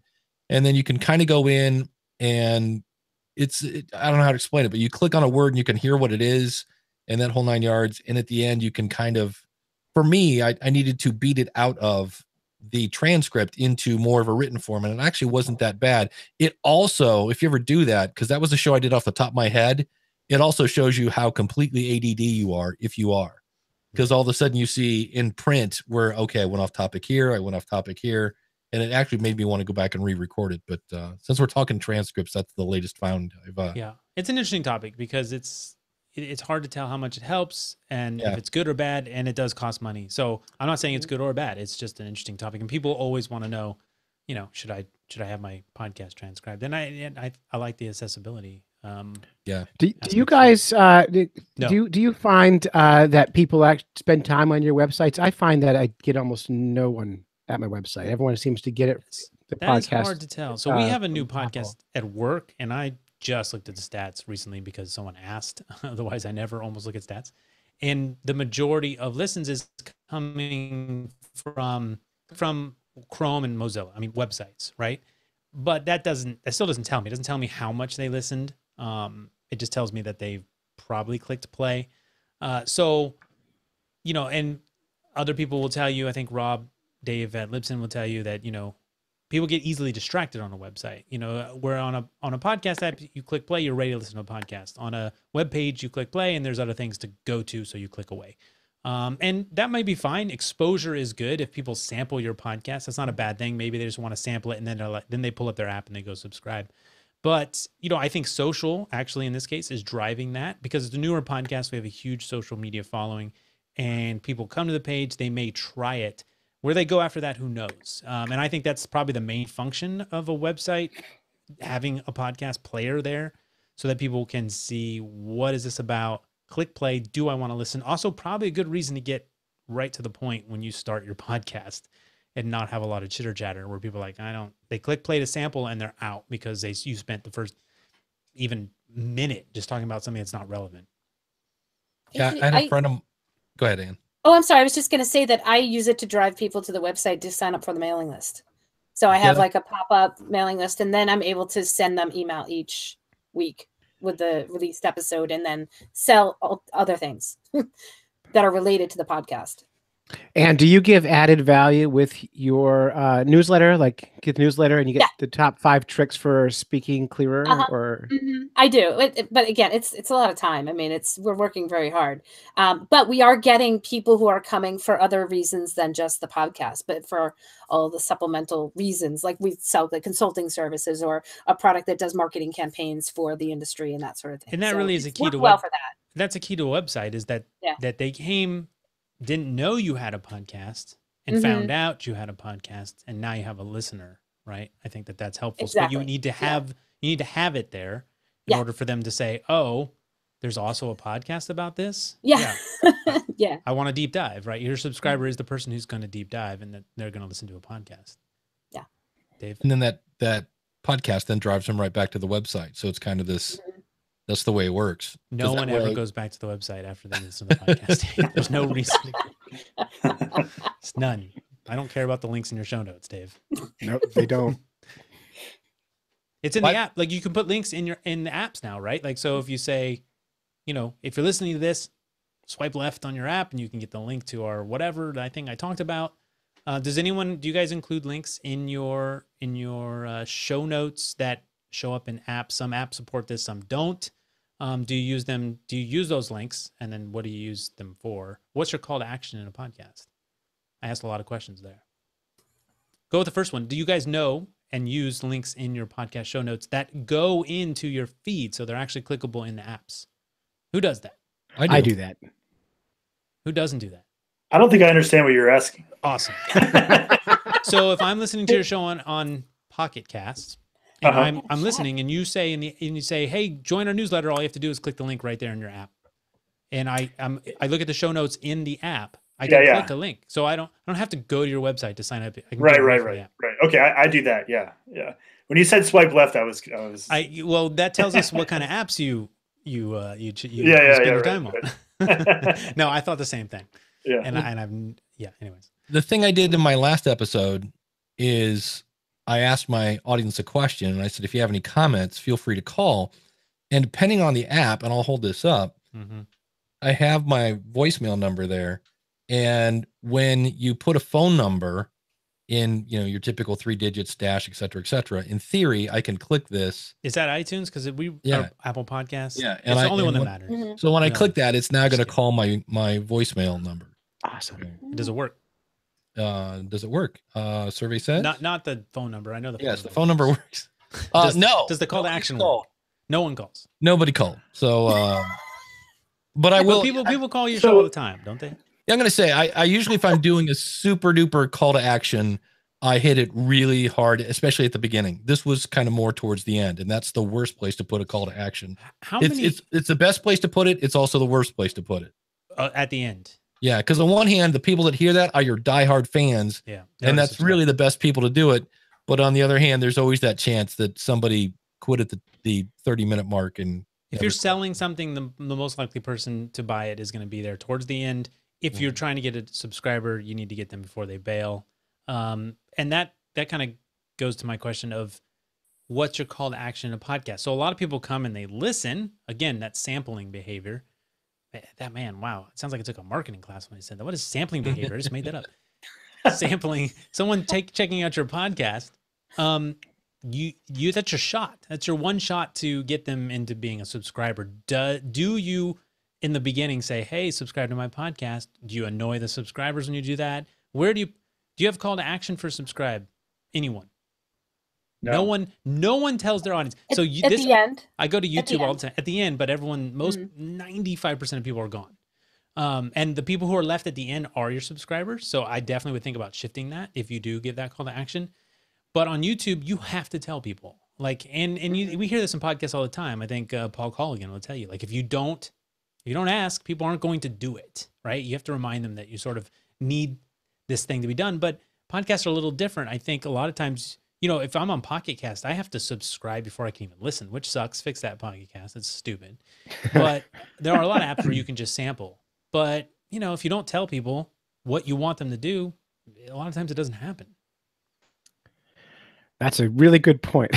And then you can kind of go in and I don't know how to explain it, but you click on a word and you can hear what it is and that whole 9 yards. And at the end, you can kind of, for me, I needed to beat it out of the transcript into more of a written form, and it actually wasn't that bad. It also, if you ever do that, because that was a show I did off the top of my head, it also shows you how completely ADD you are, if you are, because all of a sudden you see in print where, okay, I went off topic here, I went off topic here, and it actually made me want to go back and re-record it. But since we're talking transcripts, that's the latest found. Yeah, it's an interesting topic because it's hard to tell how much it helps and if it's good or bad, and it does cost money. So I'm not saying it's good or bad. It's just an interesting topic. And people always want to know, you know, should I have my podcast transcribed? And I like the accessibility. Yeah. Do you guys, do you find that people actually spend time on your websites? I find that I get almost no one at my website. Everyone seems to get it. That's hard to tell. So we have a new podcast at work, and I just looked at the stats recently because someone asked. Otherwise, I never almost look at stats. And the majority of listens is coming from Chrome and Mozilla. I mean, websites, right? But that still doesn't tell me. It doesn't tell me how much they listened. It just tells me that they've probably clicked play. So, you know, and other people will tell you, I think Rob, Dave at Libsyn will tell you that, you know, people get easily distracted on a website. You know, we're on a podcast app, you click play, you're ready to listen to a podcast. On a web page, you click play and there's other things to go to, so you click away. And that might be fine. Exposure is good. If people sample your podcast, that's not a bad thing. Maybe they just want to sample it and then they're like, then they pull up their app and they go subscribe. But, you know, I think social actually in this case is driving that, because the newer podcasts, we have a huge social media following and people come to the page, they may try it. Where they go after that, who knows? And I think that's probably the main function of a website, having a podcast player there so that people can see, what is this about? Click play. Do I want to listen? Also, probably a good reason to get right to the point when you start your podcast and not have a lot of chitter chatter where people are like, they click play to sample and they're out because you spent the first even minute just talking about something that's not relevant. Yeah, I had a friend of... Go ahead, Anne. Oh, I'm sorry. I was just going to say that I use it to drive people to the website to sign up for the mailing list. So I have like a pop-up mailing list, and then I'm able to send them email each week with the released episode and then sell all other things that are related to the podcast. And do you give added value with your newsletter? Like get the newsletter and you get the top 5 tricks for speaking clearer? Or I do. But again, it's a lot of time. I mean, we're working very hard. But we are getting people who are coming for other reasons than just the podcast, but for all the supplemental reasons. Like we sell the consulting services or a product that does marketing campaigns for the industry and that sort of thing. And that so really is a key to for that. That's a key to a website, is that that they came... didn't know you had a podcast and found out you had a podcast and now you have a listener, right? I think that that's helpful. Exactly. So you need to have, you need to have it there in order for them to say, oh, there's also a podcast about this. Yeah. I want to deep dive, right? Your subscriber is the person who's going to deep dive and that they're going to listen to a podcast. Yeah. Dave. And then that podcast then drives them right back to the website. So it's kind of this, that's the way it works. No one ever goes back to the website after they listen to the podcast. There's no reason. It's none. I don't care about the links in your show notes, Dave. Nope, they don't. It's in the app. Like you can put links in the apps now, right? Like, so if you say, you know, if you're listening to this, swipe left on your app and you can get the link to our whatever that I think I talked about. Do you guys include links in your, show notes that show up in apps? Some apps support this, some don't. Do you use them? Do you use those links? And then what do you use them for? What's your call to action in a podcast? I asked a lot of questions there. Go with the first one. Do you guys know and use links in your podcast show notes that go into your feed so they're actually clickable in the apps? Who does that? I do that. Who doesn't do that? I don't think I understand what you're asking. Awesome. So if I'm listening to your show on Pocket Casts, and I'm listening, and you say, hey, join our newsletter. All you have to do is click the link right there in your app. And I look at the show notes in the app. I can click a link, so I don't have to go to your website to sign up. I can right. Okay, I do that. Yeah. When you said swipe left, well, that tells us what kind of apps you spend your time on. No, I thought the same thing. Yeah. Anyways, the thing I did in my last episode is, I asked my audience a question and I said, if you have any comments, feel free to call. And depending on the app, and I'll hold this up, I have my voicemail number there. And when you put a phone number in, you know, your typical 3 digits, dash, et cetera, in theory, I can click this. Is that iTunes? Because we are Apple Podcasts. Yeah. And it's the only one that matters. So when I click that, it's now going to call my voicemail number. Awesome. Okay. Does it work? Survey says not the phone number. I know the phone number. The phone number works. Does the call to action work? No one calls. Nobody called. So but I will, people call your show all the time, don't they? Yeah, I'm gonna say I usually, if I'm doing a super duper call to action, I hit it really hard, especially at the beginning. This was kind of more towards the end, and that's the worst place to put a call to action. It's the best place to put it, it's also the worst place to put it. At the end. Yeah, because on one hand, the people that hear that are your diehard fans, and that's really the best people to do it. But on the other hand, there's always that chance that somebody quit at the 30-minute mark. And if you're selling something, the most likely person to buy it is going to be there towards the end. If you're trying to get a subscriber, you need to get them before they bail. And that kind of goes to my question of what's your call to action in a podcast? So a lot of people come and they listen. Again, that sampling behavior. That man, wow. It sounds like I took a marketing class when I said that. What is sampling behavior? I just made that up. Checking out your podcast That's your shot. That's your one shot to get them into being a subscriber. Do you in the beginning say, hey, subscribe to my podcast? Do you annoy the subscribers when you do that? Do you have call to action for subscribe? Anyone? No one tells their audience. So at the end, I go to YouTube all the time at the end, but everyone, 95% of people are gone. And the people who are left at the end are your subscribers. So I definitely would think about shifting that if you do give that call to action. But on YouTube, you have to tell people, like, we hear this in podcasts all the time. I think Paul Colligan will tell you, like, if you don't ask, people aren't going to do it, right? You have to remind them that you sort of need this thing to be done. But podcasts are a little different. I think a lot of times, you know, if I'm on Pocket Cast, I have to subscribe before I can even listen, which sucks. Fix that, Pocket Cast. It's stupid. But there are a lot of apps where you can just sample. But, you know, if you don't tell people what you want them to do, a lot of times it doesn't happen. That's a really good point.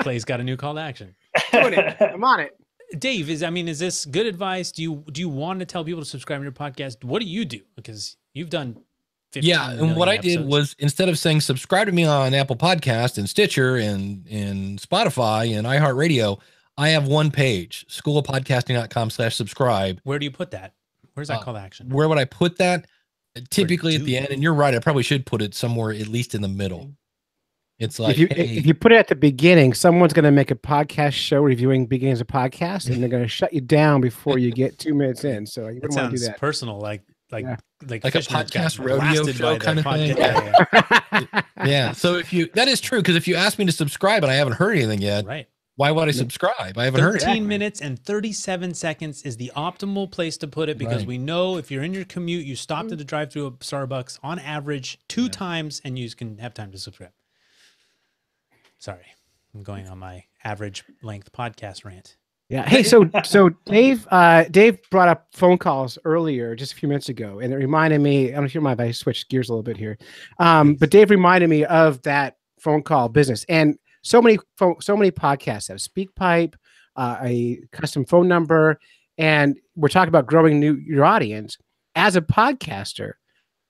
Clay's got a new call to action. I'm on it. Dave, is this good advice? Do you want to tell people to subscribe to your podcast? What do you do? Because you've done 15 million and what episodes. I did was, instead of saying subscribe to me on Apple Podcast and Stitcher and Spotify and iHeartRadio, I have one page, schoolofpodcasting.com/subscribe. Where do you put that? Where's that call to action? Where would I put that? Typically at the end, and you're right, I probably should put it somewhere at least in the middle. It's like, if you put it at the beginning, someone's going to make a podcast show reviewing beginnings of podcasts, and they're going to shut you down before you get 2 minutes in. So you wouldn't want to do that. Personal, like a podcast rodeo show kind of thing. Yeah. So that is true, because if you ask me to subscribe and I haven't heard anything yet, right? Why would I subscribe? I haven't heard it. 13 minutes and 37 seconds is the optimal place to put it, because we know if you're in your commute, you stopped at the drive-thru of Starbucks on average two times, and you can have time to subscribe. Sorry, I'm going on my average length podcast rant. Yeah. Hey, so Dave brought up phone calls earlier, just a few minutes ago, and it reminded me. I don't know if you mind if I switch gears a little bit here, but Dave reminded me of that phone call business. And so many podcasts have SpeakPipe, a custom phone number, and we're talking about growing your audience. As a podcaster,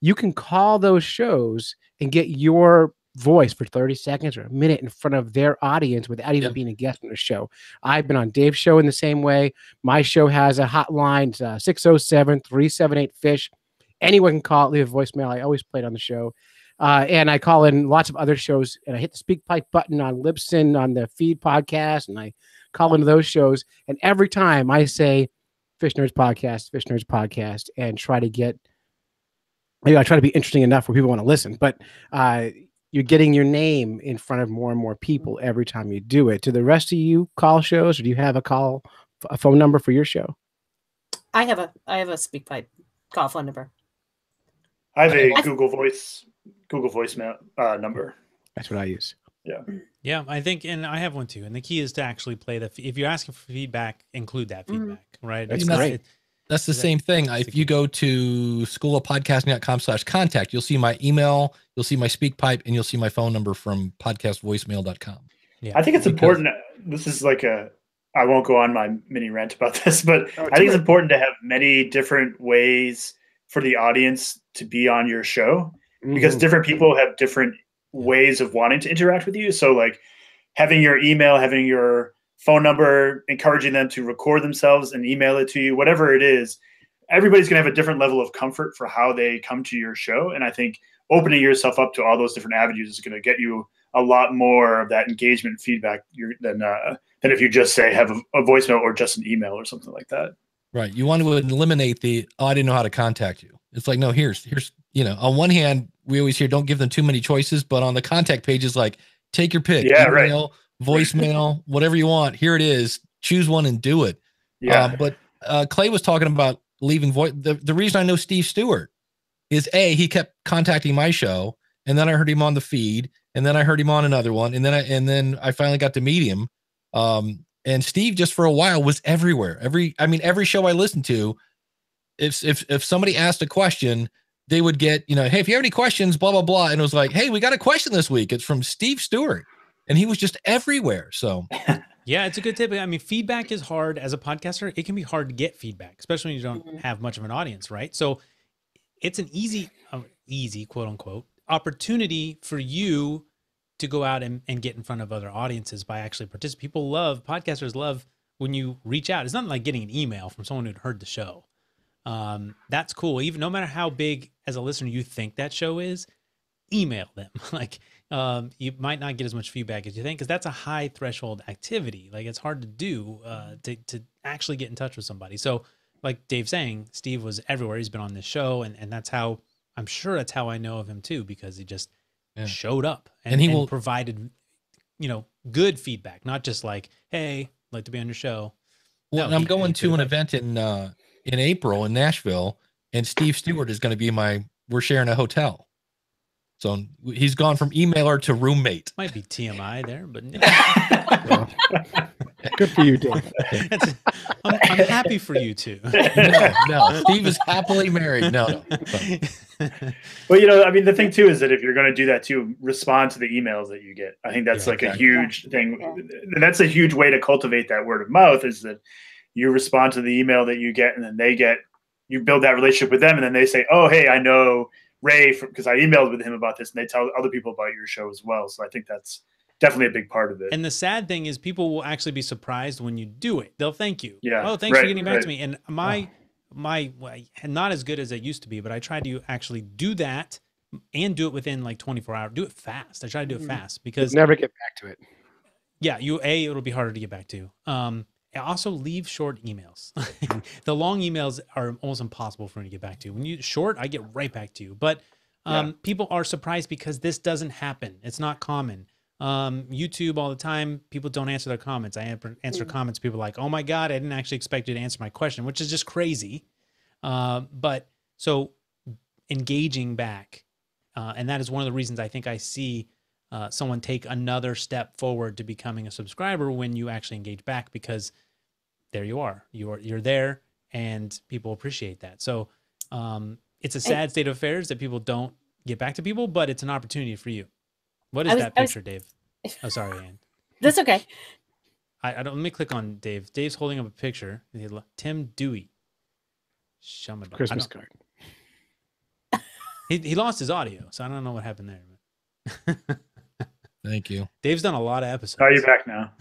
you can call those shows and get your voice for 30 seconds or a minute in front of their audience without even being a guest on the show. I've been on Dave's show in the same way. My show has a hotline, 607-378-FISH. Anyone can call it, leave a voicemail. I always play it on the show. And I call in lots of other shows, and I hit the SpeakPipe button on Libsyn on the feed podcast, and I call into those shows. And every time I say Fish Nerds Podcast, and try to get, I try to be interesting enough where people want to listen, but you're getting your name in front of more and more people every time you do it. Do the rest of you call shows, or do you have a phone number for your show? I have a SpeakPipe call phone number. I have a Google voicemail number. That's what I use. Yeah. Yeah, I think, and I have one too. And the key is to actually play if you're asking for feedback, include that feedback, right? That's great. That's the same thing. If you go to schoolofpodcasting.com/contact, you'll see my email, you'll see my SpeakPipe, and you'll see my phone number from podcastvoicemail.com. Yeah. I think it's important. This is like I won't go on my mini rant about this, but I think it's important to have many different ways for the audience to be on your show, because different people have different ways of wanting to interact with you. So like having your email, having your phone number, encouraging them to record themselves and email it to you, whatever it is, everybody's going to have a different level of comfort for how they come to your show. And I think opening yourself up to all those different avenues is going to get you a lot more of that engagement feedback than if you just say have a voicemail or just an email or something like that. Right. You want to eliminate I didn't know how to contact you. It's like, no, here's, on one hand, we always hear, don't give them too many choices, but on the contact page is like, take your pick, email, voicemail, whatever you want. Here it is. Choose one and do it. Yeah. But Clay was talking about leaving voice. The reason I know Steve Stewart is he kept contacting my show, and then I heard him on the feed, and then I heard him on another one. And then I finally got to meet him. And Steve just for a while was everywhere. Every show I listened to, if somebody asked a question, they would get, hey, if you have any questions, blah, blah, blah. And it was like, hey, we got a question this week. It's from Steve Stewart. And he was just everywhere. So yeah, it's a good tip. Feedback is hard as a podcaster. It can be hard to get feedback, especially when you don't have much of an audience, right? So it's an easy, quote unquote, opportunity for you to go out and get in front of other audiences by actually participating. People love, podcasters love when you reach out. It's not like getting an email from someone who'd heard the show. That's cool. Even no matter how big as a listener you think that show is, email them. Like, you might not get as much feedback as you think, because that's a high threshold activity. Like, it's hard to do, to actually get in touch with somebody. So like Dave saying, Steve was everywhere. He's been on this show, and that's how, I'm sure that's how I know of him too, because he just showed up and provided, you know, good feedback, not just like, hey, I'd like to be on your show. Well, no, I'm going to an event in April in Nashville, and Steve Stewart is going to be we're sharing a hotel. So he's gone from emailer to roommate. Might be TMI there, but no. Good for you, Dave. I'm happy for you too. No, Steve is happily married. No. Well, you know, I mean, the thing too is that if you're going to do that too, respond to the emails that you get. I think that's a huge thing. Yeah. That's a huge way to cultivate that word of mouth, is that you respond to the email that you get, and then you build that relationship with them, and then they say, oh, hey, I know Ray because I emailed with him about this, and they tell other people about your show as well. So I think that's definitely a big part of it. And the sad thing is people will actually be surprised when you do it. They'll thank you. Yeah. Oh, thanks for getting back to me. And not as good as it used to be, but I tried to actually do that and do it within like 24 hours. Do it fast. I try to do it fast, because you'll never get back to it. Yeah. It'll be harder to get back to. Also, leave short emails. The long emails are almost impossible for me to get back to. When you short, I get right back to you. But people are surprised because this doesn't happen. It's not common. YouTube all the time, people don't answer their comments. I answer comments. People are like, oh my God, I didn't actually expect you to answer my question, which is just crazy. But so engaging back. And that is one of the reasons I think I see someone take another step forward to becoming a subscriber when you actually engage back, because there you are, you're there, and people appreciate that. So it's a sad state of affairs that people don't get back to people, but it's an opportunity for you. What is that picture, Dave? Oh, sorry, Anne. That's okay. Let me click on Dave. Dave's holding up a picture. Tim Dewey. Christmas card. He lost his audio, so I don't know what happened there. Thank you. Dave's done a lot of episodes. Are you back now?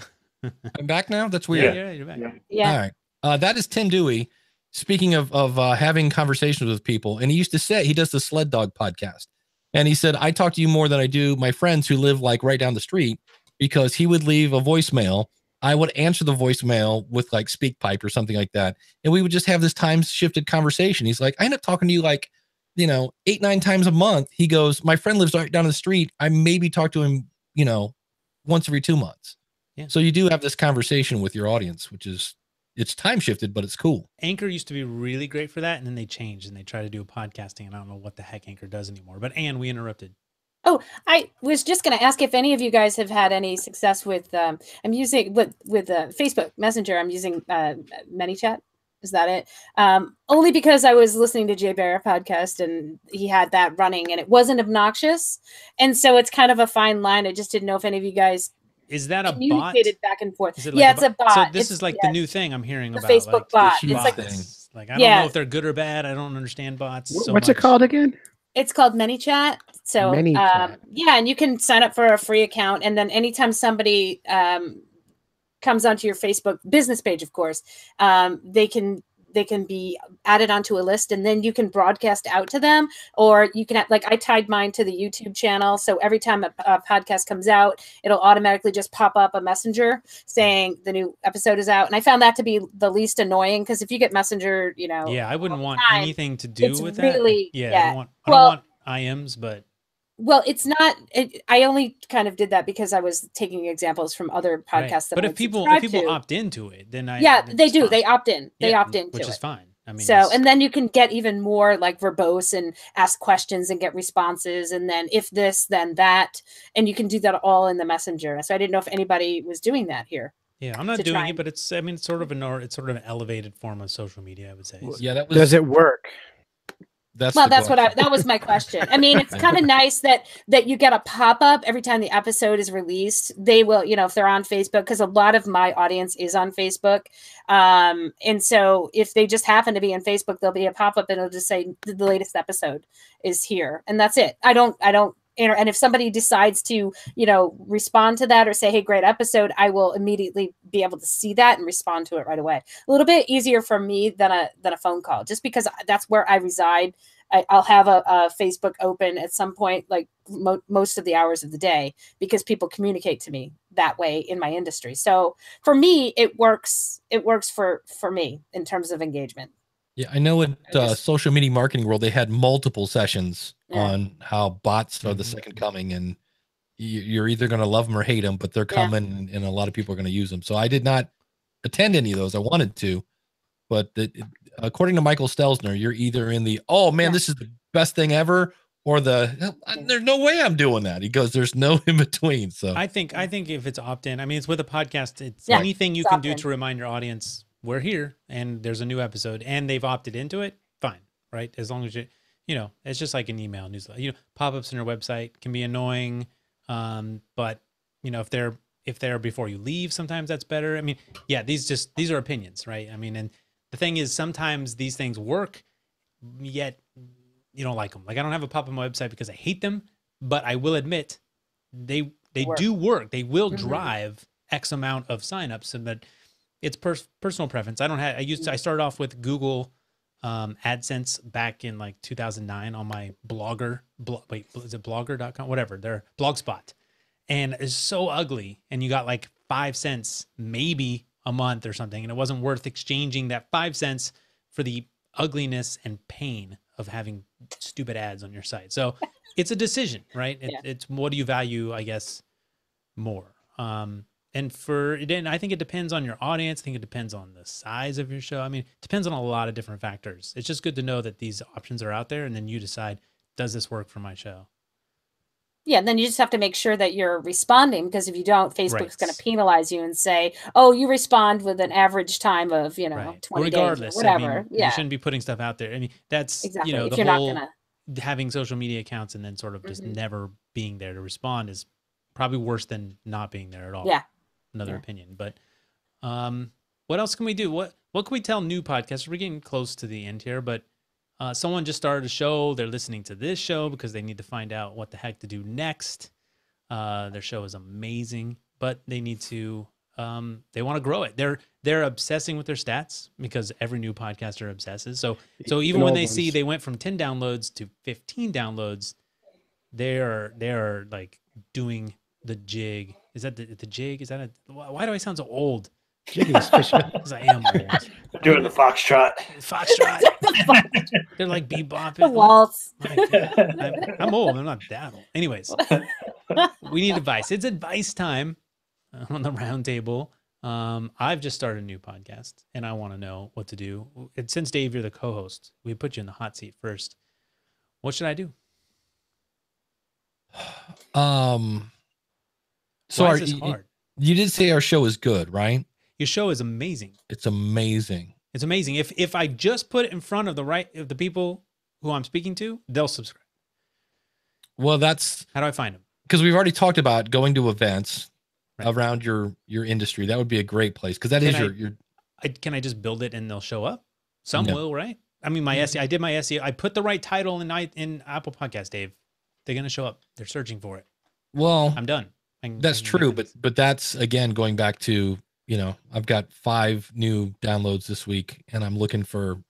I'm back now? That's weird. Yeah, you're back. Yeah. All right. That is Tim Dewey. Speaking of having conversations with people, and he used to say, he does the Sled Dog podcast. And he said, I talk to you more than I do my friends who live like right down the street, because he would leave a voicemail. I would answer the voicemail with like SpeakPipe or something like that. And we would just have this time shifted conversation. He's like, I end up talking to you like, you know, 8-9 times a month. He goes, my friend lives right down the street. I maybe talk to him, you know, once every 2 months. Yeah. So you do have this conversation with your audience, which is, it's time shifted, but it's cool. Anchor used to be really great for that, and then they changed and they tried to do podcasting, and I don't know what the heck Anchor does anymore. But Anne, we interrupted. Oh, I was just going to ask if any of you guys have had any success with I'm using with Facebook Messenger. I'm using ManyChat. Is that it? Only because I was listening to Jay Barra podcast, and he had that running, and it wasn't obnoxious, and so it's kind of a fine line. I just didn't know if any of you guys. Is that a bot? Back and forth. It like it's a bot. So this is like the new thing I'm hearing about. Facebook like, bot. It's like thing. Like I don't know if they're good or bad. I don't understand bots. What's it called again? It's called ManyChat. So ManyChat. Yeah, and you can sign up for a free account, and then anytime somebody comes onto your Facebook business page, of course, they can be added onto a list, and then you can broadcast out to them, or you can, like I tied mine to the YouTube channel. So every time a podcast comes out, it'll automatically just pop up a messenger saying the new episode is out. And I found that to be the least annoying, because if you get Messenger, you know. Yeah, I wouldn't want anything to do with really, that. Yeah, I don't want IMs, but. Well, it's not. I only kind of did that because I was taking examples from other podcasts. Right. That but if people opt into it, then they do. Fine. They opt in. They opt into which is fine. I mean, so and then you can get even more like verbose and ask questions and get responses, and then if this, then that, and you can do that all in the messenger. So I didn't know if anybody was doing that here. Yeah, I'm not doing it, but it's. I mean, it's sort of an elevated form of social media, I would say. Well, yeah, does it work? That was my question. I mean, it's kind of nice that you get a pop-up every time the episode is released. They will, if they're on Facebook, because a lot of my audience is on Facebook. And so if they just happen to be on Facebook, there'll be a pop-up and it'll just say the latest episode is here. And that's it. I don't and if somebody decides to, respond to that or say, hey, great episode, I will immediately be able to see that and respond to it right away. A little bit easier for me than a phone call, just because that's where I reside. I'll have a Facebook open at some point, like most of the hours of the day, because people communicate to me that way in my industry. So for me, it works for me in terms of engagement. Yeah, I know in social media marketing world, they had multiple sessions on how bots are the second coming, and you're either going to love them or hate them, but they're coming, and a lot of people are going to use them. So I did not attend any of those. I wanted to, but according to Michael Stelzner, you're either in the, oh man, this is the best thing ever, or the, there's no way I'm doing that. He goes, there's no in between. So I think if it's opt-in, I mean, it's with a podcast, it's anything you can do to remind your audience we're here and there's a new episode and they've opted into it, fine, right? As long as it's just like an email newsletter, pop-ups on your website can be annoying. But if they're before you leave, sometimes that's better. I mean, yeah, these are opinions, right? I mean, and the thing is sometimes these things work, yet you don't like them. Like I don't have a pop-up on my website because I hate them, but I will admit they do work. They will drive X amount of signups, so that it's personal preference. I started off with Google AdSense back in like 2009 on my blogger, is it blogger.com? Whatever, their Blogspot. And it's so ugly. And you got like 5 cents, maybe a month or something. And it wasn't worth exchanging that 5 cents for the ugliness and pain of having stupid ads on your site. So it's a decision, right? It's what do you value, I guess, more. And I think it depends on your audience. I think it depends on the size of your show. I mean, it depends on a lot of different factors. It's just good to know that these options are out there, and then you decide, does this work for my show? Yeah, and then you just have to make sure that you're responding, because if you don't, Facebook's going to penalize you and say, oh, you respond with an average time of, 20 days or whatever. I mean, you shouldn't be putting stuff out there. I mean, that's, exactly. The whole having social media accounts and then sort of just never being there to respond is probably worse than not being there at all. Yeah. Another opinion, but what else can we do? What can we tell new podcasters? We're getting close to the end here, but someone just started a show. They're listening to this show because they need to find out what the heck to do next. Their show is amazing, but they need to they want to grow it. They're obsessing with their stats because every new podcaster obsesses. So even when they see they went from 10 downloads to 15 downloads, they are like doing the jig. Is that the jig? Is that why do I sound so old? Jig is fishing. Because I am old. Doing the foxtrot. They're like bebopping. The waltz. I'm old. I'm not that old. Anyways, we need advice. It's advice time on the round table. I've just started a new podcast, and I want to know what to do. And since, Dave, you're the co-host, we put you in the hot seat first. What should I do? So you did say our show is good, right? Your show is amazing. It's amazing. It's amazing. If I just put it in front of the people who I'm speaking to, they'll subscribe. Well, that's how do I find them? Because we've already talked about going to events around your industry. That would be a great place because can I just build it and they'll show up? Some will, right? I mean, my SEO. I did my SEO. I put the right title in Apple Podcast, Dave. They're gonna show up. They're searching for it. Well, I'm done. That's true, but that's again going back to I've got 5 new downloads this week, and I'm looking for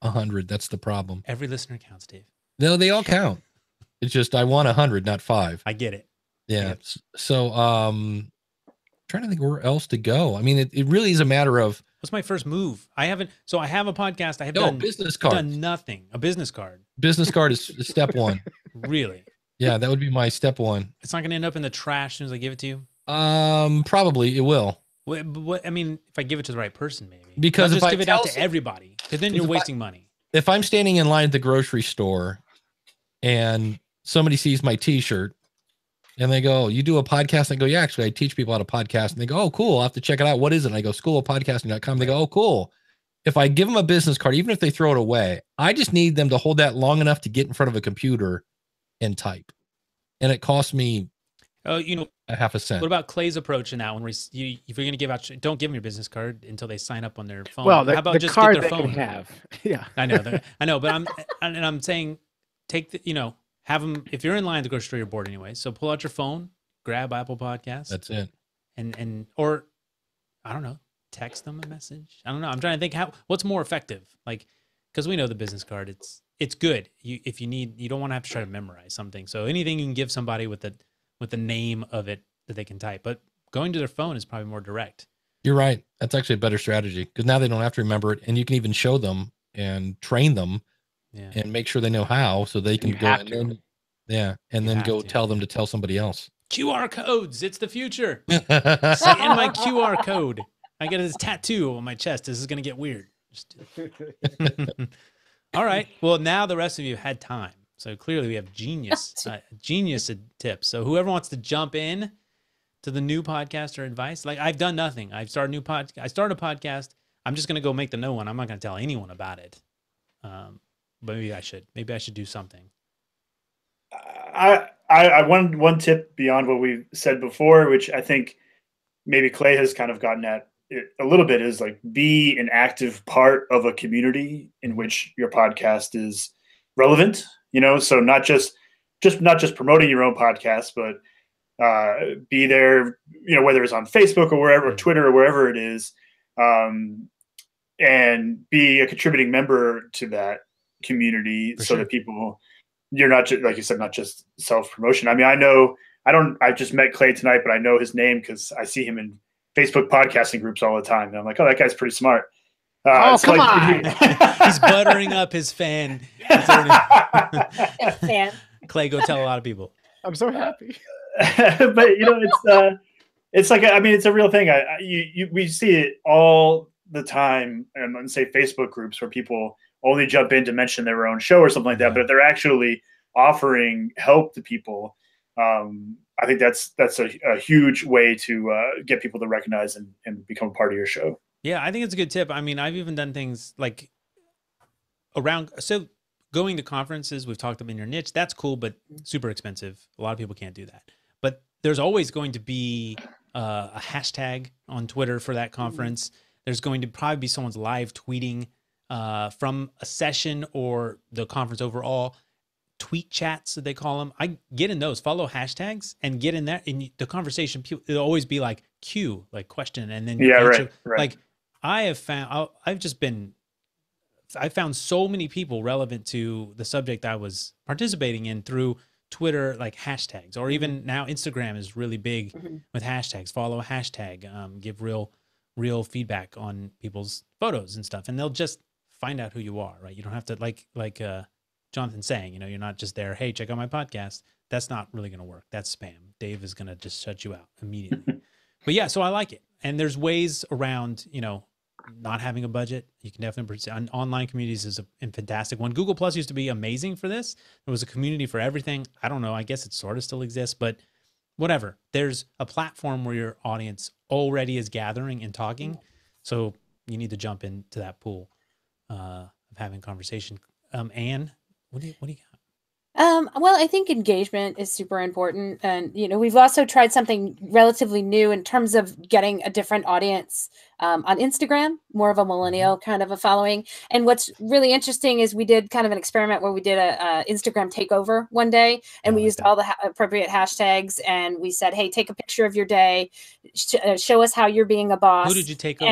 100. That's the problem. Every listener counts, Dave. No, they all count. It's just I want 100, not 5. I get it. Yeah. Yep. So I'm trying to think where else to go. I mean, it really is a matter of what's my first move. I haven't. So I have a podcast. I have done nothing. A business card. Business card is step one. Really. Yeah, that would be my step one. It's not going to end up in the trash as soon as I give it to you? Probably it will. What I mean, if I give it to the right person, maybe. Because I'll just give it out to everybody, because then you're wasting money. If I'm standing in line at the grocery store and somebody sees my T-shirt and they go, you do a podcast? And I go, yeah, actually, I teach people how to podcast. And they go, oh, cool. I'll have to check it out. What is it? And I go, schoolofpodcasting.com. They go, oh, cool. if I give them a business card, even if they throw it away, I just need them to hold that long enough to get in front of a computer and type. And it costs me, a half a cent. What about Clay's approach in that one? Where if you're going to give out, don't give them your business card until they sign up on their phone. Well, how about the just card get their phone? Have. Yeah, I know, but I'm saying, take the, have them, if you're in line at the grocery store, you're bored anyway. So pull out your phone, grab Apple Podcasts. That's it. And, or I don't know, text them a message. I don't know. I'm trying to think what's more effective? Like, cause we know the business card, it's good. You don't want to have to try to memorize something. So anything you can give somebody with the name of it that they can type, but going to their phone is probably more direct. You're right. That's actually a better strategy because now they don't have to remember it, and you can even show them and train them and make sure they know how, so they can go and then, tell them to tell somebody else. QR codes. It's the future. Scan my QR code. I get this tattoo on my chest. This is going to get weird. Just do it. All right. Well, now the rest of you had time. So clearly we have genius tips. So whoever wants to jump in to the new podcaster advice, like I've done nothing. I've started I started a podcast. I'm just going to go make the no one. I'm not going to tell anyone about it. But maybe I should do something. I wanted one tip beyond what we said before, which I think maybe Clay has kind of gotten at it a little bit, is like be an active part of a community in which your podcast is relevant, so not just promoting your own podcast, but be there, whether it's on Facebook or wherever, or Twitter or wherever it is, and be a contributing member to that community that people, you're not just, like you said, not just self-promotion. I mean, I just met Clay tonight, but I know his name because I see him in Facebook podcasting groups all the time. And I'm like, oh, that guy's pretty smart. Come on. He's buttering up his fan. Clay, go tell a lot of people. I'm so happy. But, it's like, I mean, it's a real thing. We see it all the time. I'm going to say Facebook groups where people only jump in to mention their own show or something like that. But if they're actually offering help to people, I think that's a huge way to get people to recognize and become a part of your show. Yeah, I think it's a good tip. I mean, I've even done things like going to conferences, we've talked about in your niche, that's cool, but super expensive. A lot of people can't do that. But there's always going to be a hashtag on Twitter for that conference. There's going to probably be someone's live tweeting from a session or the conference overall. Tweet chats that they call them. I get in those, follow hashtags and get in there in the conversation. It'll always be like Q, like question. And then, right. Like I found so many people relevant to the subject I was participating in through Twitter, like hashtags, or even now Instagram is really big with hashtags, follow a hashtag, give real feedback on people's photos and stuff. And they'll just find out who you are, right? You don't have to like Jonathan's saying, you're not just there, hey, check out my podcast. That's not really going to work. That's spam. Dave is going to just shut you out immediately. But yeah, so I like it. And there's ways around, not having a budget. You can definitely, online communities is a fantastic one. Google Plus used to be amazing for this. There was a community for everything. I don't know. I guess it sort of still exists, but whatever. There's a platform where your audience already is gathering and talking. So you need to jump into that pool of having conversation. Anne, what do you got? Well, I think engagement is super important. And, we've also tried something relatively new in terms of getting a different audience on Instagram, more of a millennial kind of a following. And what's really interesting is we did kind of an experiment where we did a Instagram takeover one day, and we used all the appropriate hashtags, and we said, hey, take a picture of your day. Show us how you're being a boss. Who did you take over?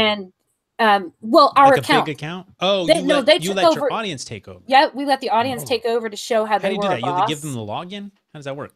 And, well, our account. Big account? Oh, you let your audience take over. Yeah, we let the audience take over to show how they were a boss. How do you do that? You have to give them the login? How does that work?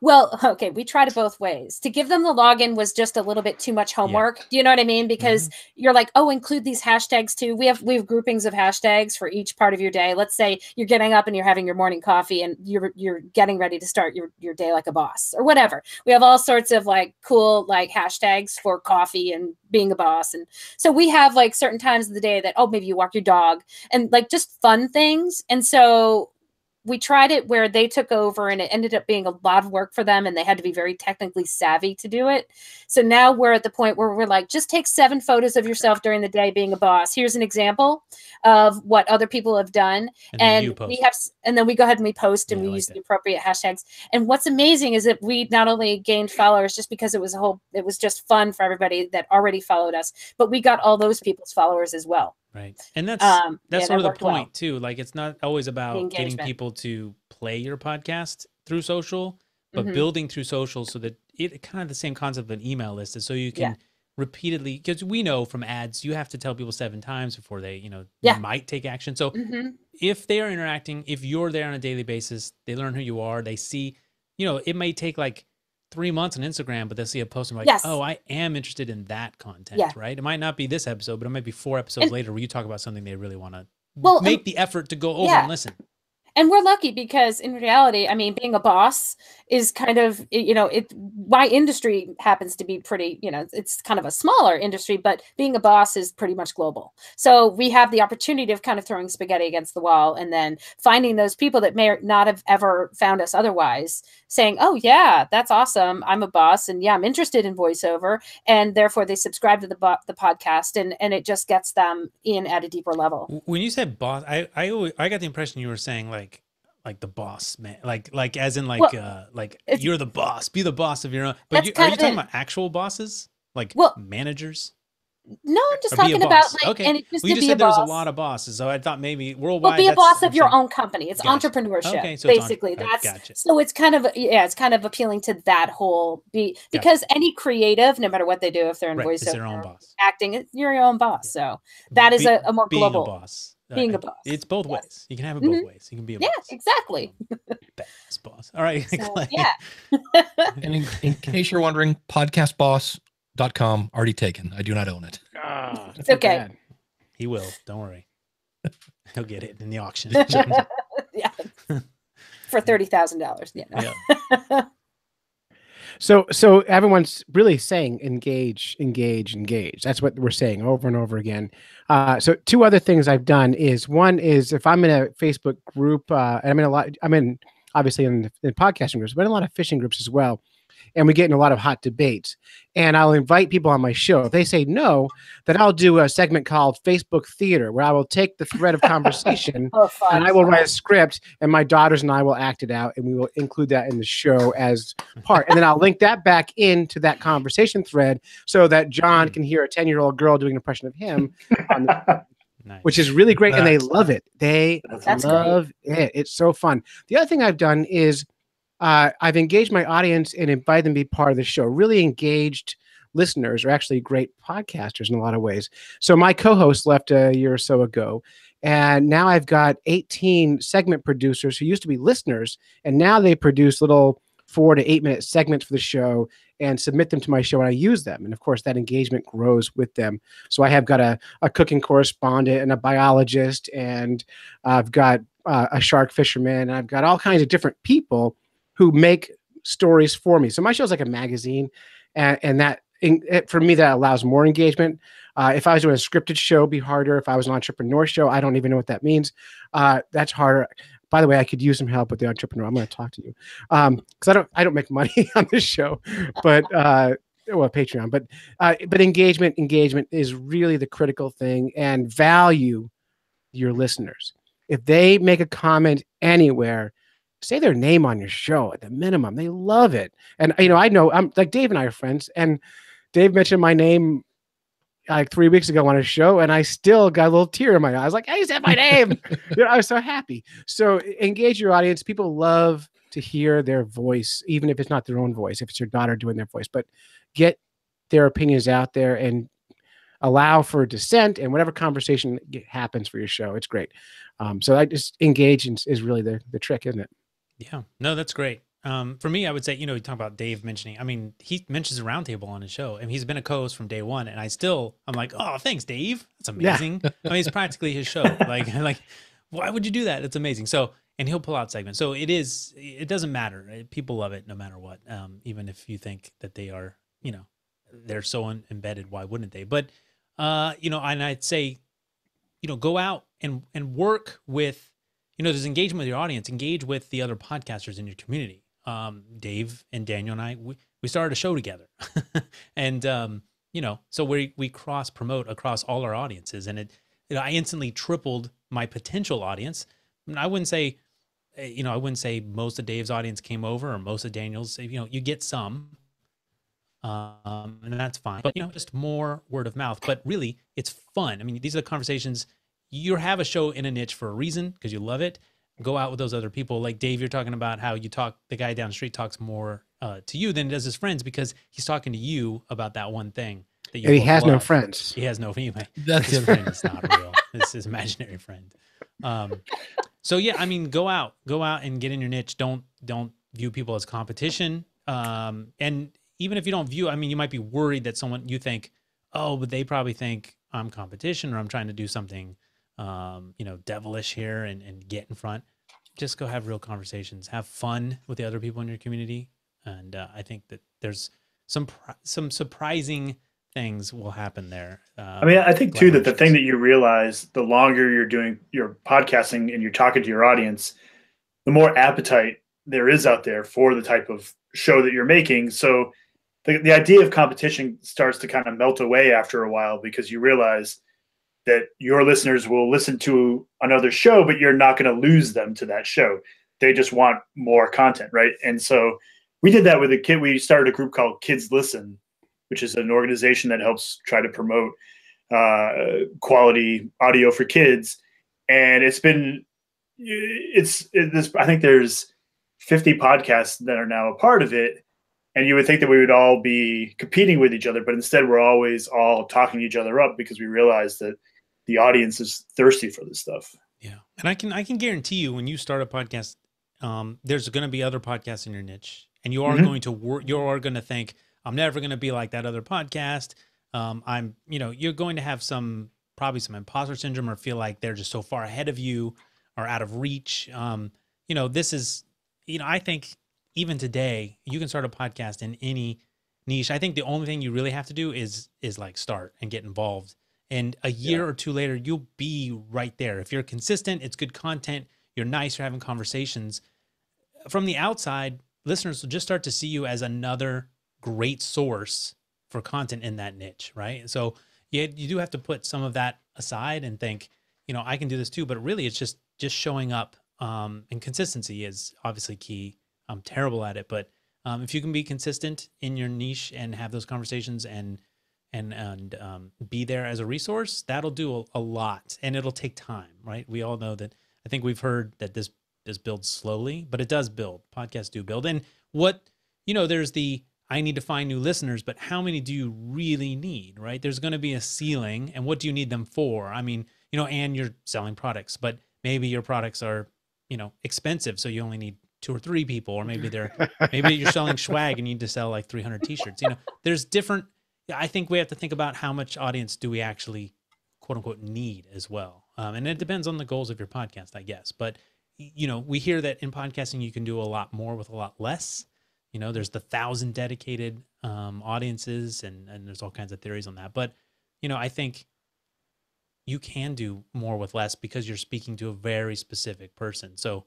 Well, okay, we tried it both ways. To give them the login was just a little bit too much homework. Yeah. Do you know what I mean? Because you're like, oh, include these hashtags too. We have groupings of hashtags for each part of your day. Let's say you're getting up and you're having your morning coffee and you're getting ready to start your day like a boss or whatever. We have all sorts of cool hashtags for coffee and being a boss. And so we have certain times of the day that, oh, maybe you walk your dog and just fun things. And so we tried it where they took over and it ended up being a lot of work for them and they had to be very technically savvy to do it. So now we're at the point where we're like, just take 7 photos of yourself during the day being a boss. Here's an example of what other people have done. And we have, and then we go ahead and we post and we use the appropriate hashtags. And what's amazing is that we not only gained followers just because it was a whole, it was just fun for everybody that already followed us, but we got all those people's followers as well. Right. And that's sort of the point too. Like, it's not always about getting people to play your podcast through social, but building through social so that it kind of the same concept of an email list is so you can repeatedly, because we know from ads, you have to tell people 7 times before they, you know, might take action. So if they are interacting, if you're there on a daily basis, they learn who you are, they see, you know, it may take like 3 months on Instagram, but they'll see a post and be like, oh, I am interested in that content, right? It might not be this episode, but it might be 4 episodes later where you talk about something they really want to make the effort to go over and listen. And we're lucky because in reality, I mean, being a boss is kind of, you know, my industry happens to be pretty, you know, it's kind of a smaller industry, but being a boss is pretty much global. So we have the opportunity of kind of throwing spaghetti against the wall and then finding those people that may not have ever found us otherwise saying, oh yeah, that's awesome. I'm a boss and yeah, I'm interested in voiceover, and therefore they subscribe to the podcast, and it just gets them in at a deeper level. When you said boss, I got the impression you were saying like the boss man, like as in like, well, like you're the boss, be the boss of your own. But are you talking about actual bosses, like managers? No, I'm just talking about like, and it just, well, you just said there was a lot of bosses, so I thought maybe worldwide. Well, be a boss of your own company. It's entrepreneurship, so basically. So it's kind of it's kind of appealing to that whole because any creative, no matter what they do, if they're in voiceover, acting, you're your own boss. So that is a more global boss. Being a boss. It's both ways. You can have it both ways. You can be a boss. Yeah, exactly. Badass boss. All right. So, and in case you're wondering, podcastboss.com already taken. I do not own it. Oh, it's okay. Bad. He will. Don't worry. He'll get it in the auction. For $30,000. So everyone's really saying engage, engage, engage. That's what we're saying over and over again. So 2 other things I've done is, one is if I'm in a Facebook group, and I'm in a lot, I'm in obviously in podcasting groups, but in a lot of fishing groups as well. And we get in a lot of hot debates, and I'll invite people on my show. If they say no, then I'll do a segment called Facebook Theater, where I will take the thread of conversation and I will write a script, and my daughters and I will act it out, and we will include that in the show as part. And then I'll link that back into that conversation thread so that John can hear a 10-year-old girl doing an impression of him on the which is really great. And they love it. They love it. It's so fun. The other thing I've done is, I've engaged my audience and invited them to be part of the show. Really engaged listeners are actually great podcasters in a lot of ways. So my co-host left a year or so ago, and now I've got 18 segment producers who used to be listeners, and now they produce little 4- to 8-minute segments for the show and submit them to my show, and I use them. And of course, that engagement grows with them. So I have got a cooking correspondent and a biologist, and I've got a shark fisherman, and I've got all kinds of different people who make stories for me. So my show's like a magazine, and that for me, that allows more engagement. If I was doing a scripted show, it'd be harder. If I was an entrepreneur show, I don't even know what that means. That's harder. By the way, I could use some help with the entrepreneur. I'm going to talk to you because I don't make money on this show, but well, Patreon. But engagement is really the critical thing, and value your listeners. If they make a comment anywhere, say their name on your show at the minimum. They love it. And, you know, I know I'm like, Dave and I are friends, and Dave mentioned my name like 3 weeks ago on a show, and I still got a little tear in my eyes. Like, I said my name. You know, I was so happy. So engage your audience. People love to hear their voice, even if it's not their own voice, if it's your daughter doing their voice, but get their opinions out there and allow for dissent and whatever conversation happens for your show. It's great. So I just engage is really the trick, isn't it? Yeah, no, that's great. For me, I would say, you know, you talk about Dave mentioning, I mean, he mentions a roundtable on his show, and he's been a co-host from day one. And I'm like, oh, thanks, Dave. That's amazing. Yeah. I mean, it's practically his show. Like, why would you do that? It's amazing. So, and he'll pull out segments. So it doesn't matter. People love it no matter what. Even if you think that they are, you know, they're so embedded, why wouldn't they? But, you know, and I'd say, you know, go out and work with you know, there's engagement with your audience, engage with the other podcasters in your community. Dave and Daniel and I, we started a show together and, you know, so we cross promote across all our audiences, and I instantly tripled my potential audience. And I wouldn't say, you know, I wouldn't say most of Dave's audience came over or most of Daniel's, you know, you get some, and that's fine, but you know, just more word of mouth, but really it's fun. I mean, these are the conversations. You have a show in a niche for a reason, because you love it. Go out with those other people. Like Dave, you're talking about how you talk, the guy down the street talks more to you than he does his friends, because he's talking to you about that one thing that you love. No friends. He has no friends. That's his friend is not real. It's his imaginary friend. So yeah, I mean, go out and get in your niche. Don't view people as competition. And even if you don't view, I mean, you might be worried that someone, you think, oh, but they probably think I'm competition, or I'm trying to do something, you know, devilish here and get in front. Just go have real conversations, have fun with the other people in your community. And I think that there's some surprising things will happen there. I mean, I think too, that the thing that you realize, the longer you're doing your podcasting and you're talking to your audience, the more appetite there is out there for the type of show that you're making. So the idea of competition starts to kind of melt away after a while, because you realize that your listeners will listen to another show, but you're not going to lose them to that show. They just want more content, right? And so we did that with a kid. We started a group called Kids Listen, which is an organization that helps try to promote quality audio for kids. And I think there's 50 podcasts that are now a part of it. And you would think that we would all be competing with each other, but instead we're always all talking each other up, because we realize that the audience is thirsty for this stuff. Yeah. And I can guarantee you, when you start a podcast, there's going to be other podcasts in your niche, and you are going to think, I'm never going to be like that other podcast. You know, you're going to have probably some imposter syndrome, or feel like they're just so far ahead of you or out of reach. You know, I think even today you can start a podcast in any niche. I think the only thing you really have to do is like start and get involved. And a year or two later, you'll be right there. If you're consistent, it's good content, you're nice, you're having conversations. From the outside, listeners will just start to see you as another great source for content in that niche, right? So you do have to put some of that aside and think, you know, I can do this too. But really, it's just showing up, and consistency is obviously key. I'm terrible at it, but if you can be consistent in your niche and have those conversations and be there as a resource, that'll do a lot, and it'll take time, right? We all know that. I think we've heard that this builds slowly, but it does build. Podcasts do build. And there's I need to find new listeners, but how many do you really need, right? There's going to be a ceiling, and what do you need them for? I mean, you know, and you're selling products, but maybe your products are, you know, expensive, so you only need 2 or 3 people, or maybe you're selling swag and you need to sell like 300 t-shirts. You know, there's different, I think we have to think about how much audience do we actually quote unquote need as well. And it depends on the goals of your podcast, I guess. But, you know, we hear that in podcasting, you can do a lot more with a lot less. You know, there's the 1,000 dedicated audiences, and there's all kinds of theories on that. But, you know, I think you can do more with less, because you're speaking to a very specific person. So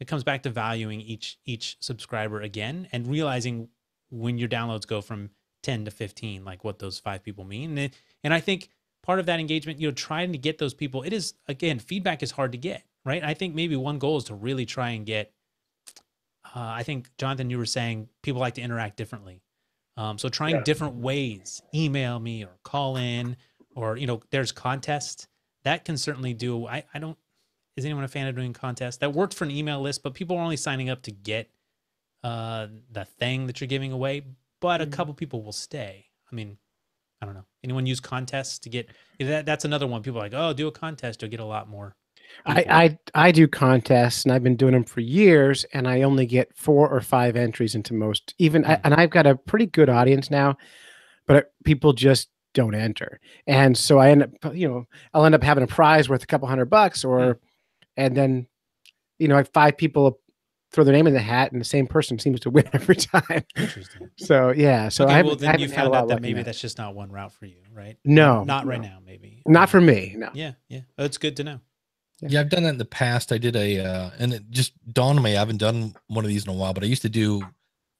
it comes back to valuing each subscriber again, and realizing when your downloads go from 10 to 15, like what those 5 people mean. And I think part of that engagement, you know, trying to get those people, it is, again, feedback is hard to get, right? I think maybe one goal is to really try and get, I think, Jonathan, you were saying people like to interact differently. So trying different ways, email me or call in, or, you know, there's contests that can certainly do. Is anyone a fan of doing contests? That worked for an email list, but people are only signing up to get the thing that you're giving away, but a couple people will stay. I mean, I don't know. Anyone use contests to get, that's another one. People are like, oh, do a contest, you'll get a lot more. I do contests, and I've been doing them for years, and I only get 4 or 5 entries into most, even, and I've got a pretty good audience now, but people just don't enter. And so I end up, you know, I'll end up having a prize worth a couple $100 and then, you know, like 5 people throw their name in the hat, and the same person seems to win every time. Interesting. So yeah. So okay, well, then you found out that maybe that's just not one route for you, right? No. Not right now, maybe. Not for me. No. Yeah. Yeah. That's good to know. Yeah, I've done that in the past. I did a, and it just dawned on me, I haven't done one of these in a while, but I used to do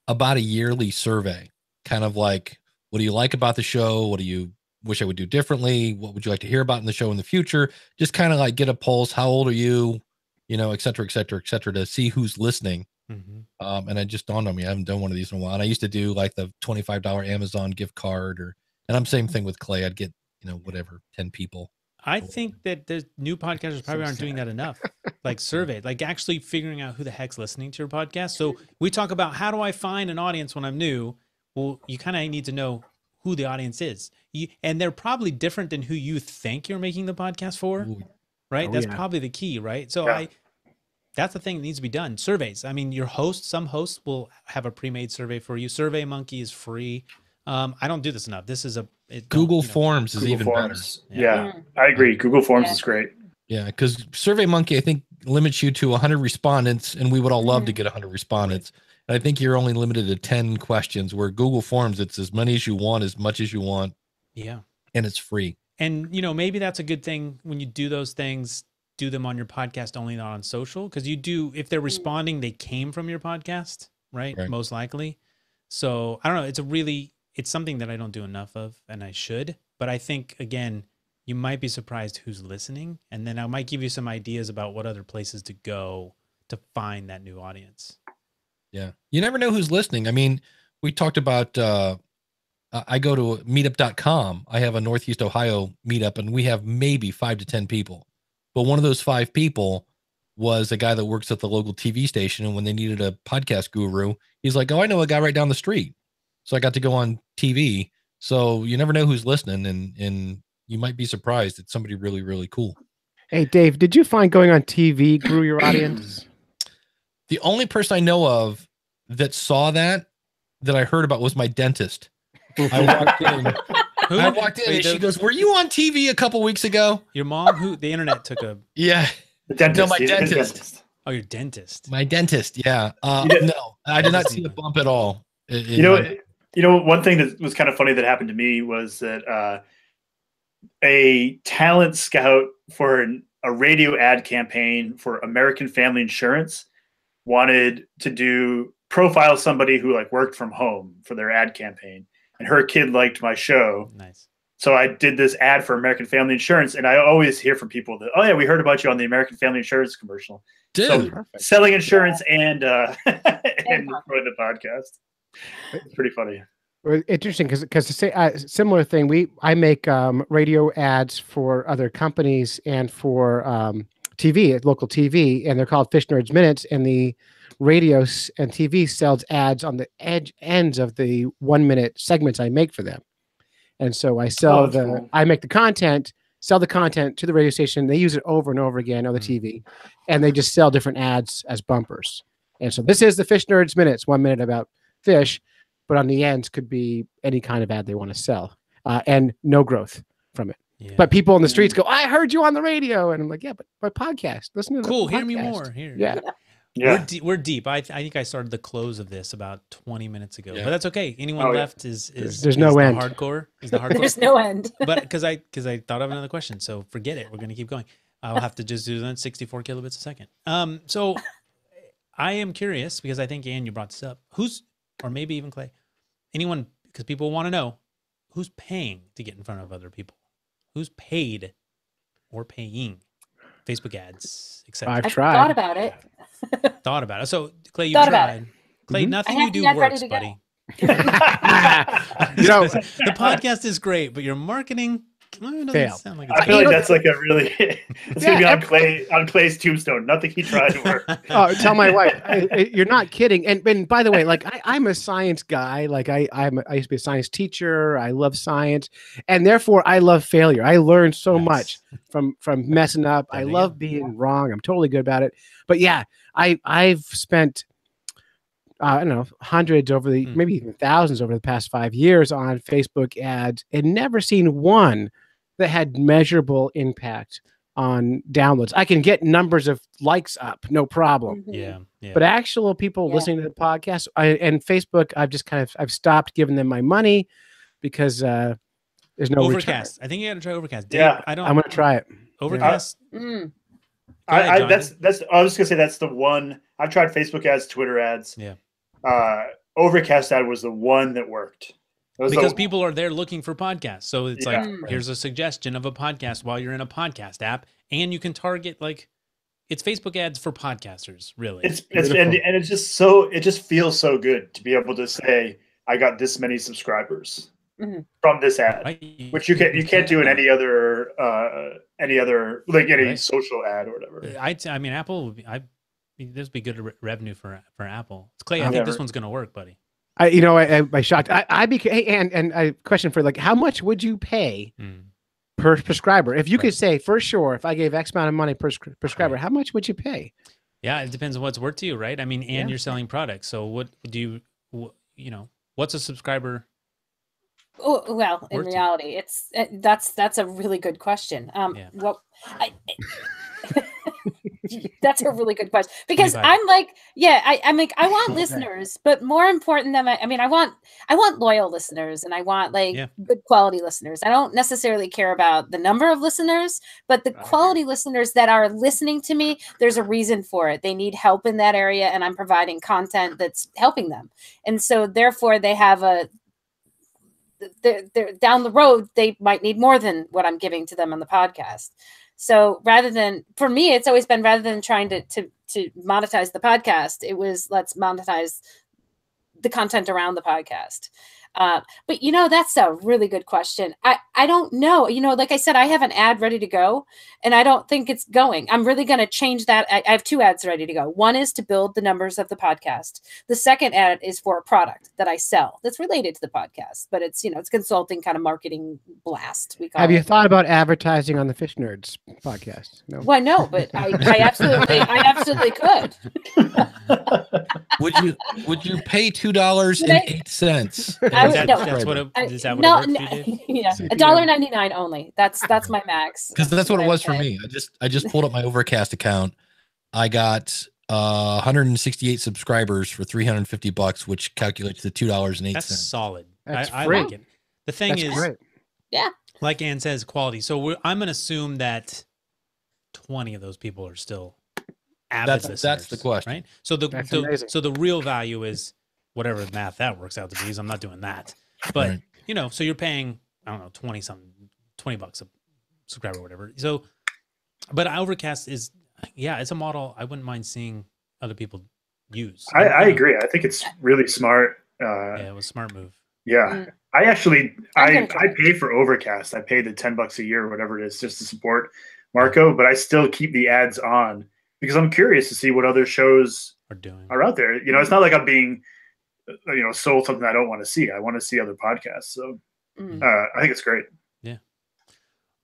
about a yearly survey, kind of like, what do you like about the show? What do you wish I would do differently? What would you like to hear about in the show in the future? Just kind of like get a pulse. How old are you? You know, et cetera, et cetera, et cetera, to see who's listening. Mm-hmm. And it just dawned on me, I haven't done one of these in a while. And I used to do like the $25 Amazon gift card, or, and I'm same thing with Clay. I'd get, you know, whatever, 10 people. I think that there's new podcasters probably aren't doing that enough. Like survey, like actually figuring out who the heck's listening to your podcast. So we talk about how do I find an audience when I'm new? Well, you kind of need to know who the audience is. And they're probably different than who you think you're making the podcast for, right? That's probably the key, right? So that's the thing that needs to be done. Surveys. I mean, your hosts, some hosts will have a pre-made survey for you. Survey Monkey is free. I don't do this enough. This is a Google Forms is even better. Yeah, I agree. Google Forms is great. Yeah, because SurveyMonkey, I think, limits you to 100 respondents, and we would all love to get 100 respondents. And I think you're only limited to 10 questions, where Google Forms, it's as many as you want, as much as you want. Yeah. And it's free. And, you know, maybe that's a good thing when you do those things, do them on your podcast, only not on social, because you do, if they're responding, they came from your podcast, right? Most likely. So, I don't know. It's a really... It's something that I don't do enough of, and I should, but I think, again, you might be surprised who's listening, and then I might give you some ideas about what other places to go to find that new audience. Yeah. You never know who's listening. I mean, we talked about, I go to meetup.com. I have a Northeast Ohio meetup, and we have maybe 5 to 10 people, but one of those 5 people was a guy that works at the local TV station. And when they needed a podcast guru, he's like, oh, I know a guy right down the street. So I got to go on TV. So you never know who's listening, and you might be surprised at somebody really, really cool. Hey, Dave, did you find going on TV grew your audience? The only person I know of that saw that I heard about was my dentist. I walked in and she goes, were you on TV a couple weeks ago? Your mom, who the internet took a... Yeah. The dentist. No, my dentist. Oh, your dentist. My dentist. Yeah. No, I did not see a bump at all. You know, one thing that was kind of funny that happened to me was that a talent scout for a radio ad campaign for American Family Insurance wanted to profile somebody who like worked from home for their ad campaign, and her kid liked my show. Nice. So I did this ad for American Family Insurance, and I always hear from people that, oh yeah, we heard about you on the American Family Insurance commercial. Dude, so selling insurance and and recording the podcast. It's pretty funny. Interesting, because to say similar thing, I make radio ads for other companies and for TV, local TV, and they're called Fish Nerds Minutes, and the radio and TV sells ads on the ends of the 1-minute segments I make for them. And so I sell I make the content, sell the content to the radio station. They use it over and over again on the TV, and they just sell different ads as bumpers. And so this is the Fish Nerds Minutes, 1 minute about fish, but on the ends could be any kind of ad they want to sell, and no growth from it. Yeah. But people in the streets go, I heard you on the radio. And I'm like, yeah, but my podcast, listen to the podcast. Hear me more. Here. Yeah. Yeah. We're deep. I think I started the close of this about 20 minutes ago, but that's okay. Anyone left is the hardcore. There's no end. But cause I thought of another question. So forget it. We're going to keep going. I'll have to just do that 64 kilobits a second. So I am curious, because I think, Anne, you brought this up. Or maybe even Clay, anyone, because people want to know who's paying to get in front of other people, who's paid or paying Facebook ads, etc. I've tried. Thought about it. So Clay, you tried. Clay, nothing you do works, buddy. The podcast is great, but your marketing sound like it's... I feel like that's like a really... It's gonna be on Clay's tombstone. Nothing he tried to work. Oh, tell my wife, you're not kidding. And by the way, like I'm a science guy. Like I used to be a science teacher. I love science, and therefore I love failure. I learned so much from messing up. I love being wrong. I'm totally good about it. But yeah, I've spent I don't know, hundreds over the, maybe even thousands over the past 5 years on Facebook ads, and never seen one that had measurable impact on downloads. I can get numbers of likes up, no problem. Yeah. But actual people listening to the podcast and Facebook, I've stopped giving them my money, because there's no Overcast. Return. I think you got to try Overcast. Dave, I'm going to try it. Overcast. I was gonna say that's the one. I've tried Facebook ads, Twitter ads. Yeah. Overcast ad was the one that worked. Because people are there looking for podcasts. So it's like, here's a suggestion of a podcast while you're in a podcast app, and you can target like it's Facebook ads for podcasters, really. And it's just it just feels so good to be able to say, I got this many subscribers from this ad, which you can't do in any other social ad or whatever. I mean, Apple, this would be good revenue for Apple. Clay, I think this one's going to work, buddy. I shocked. I became, hey, and I question for like, how much would you pay per prescriber? If you could say for sure, if I gave X amount of money per prescriber, how much would you pay? Yeah, it depends on what's worth to you, right? I mean, and you're selling products, so what do you, what's a subscriber? Oh, well, in reality, that's a really good question. That's a really good question, because I'm like, I'm like, I want listeners, but more important than I want loyal listeners, and I want good quality listeners. I don't necessarily care about the number of listeners, but the quality listeners that are listening to me, there's a reason for it. They need help in that area, and I'm providing content that's helping them. And so therefore they have they're down the road, they might need more than what I'm giving to them on the podcast. So for me, it's always been rather than trying to monetize the podcast, it was let's monetize the content around the podcast. But that's a really good question. I don't know. Like I said, I have an ad ready to go, and I don't think it's going. I'm really going to change that. I have two ads ready to go. One is to build the numbers of the podcast. The second ad is for a product that I sell that's related to the podcast, but it's it's consulting kind of marketing blast. We call it. Have you thought about advertising on the Fish Nerds podcast? No. Well, no, but I absolutely could. Would you pay $2.08? $1.99 only. That's my max. Because that's what it was for me. I just pulled up my Overcast account. I got 168 subscribers for $350, which calculates to $2.08. That's solid. That's I like it. The thing is, great. Yeah, like Anne says, quality. So I'm going to assume that 20 of those people are still avid listeners. That's the question, right? So the real value is. Whatever math that works out to be, because I'm not doing that. But so you're paying, I don't know, $20 a subscriber or whatever. So, but Overcast is, it's a model I wouldn't mind seeing other people use. I agree. I think it's really smart. It was a smart move. Yeah, I actually I pay for Overcast. I pay the $10 a year or whatever it is just to support Marco, but I still keep the ads on because I'm curious to see what other shows are out there. It's not like I'm being sold something I don't want to see. I want to see other podcasts. So I think it's great. Yeah.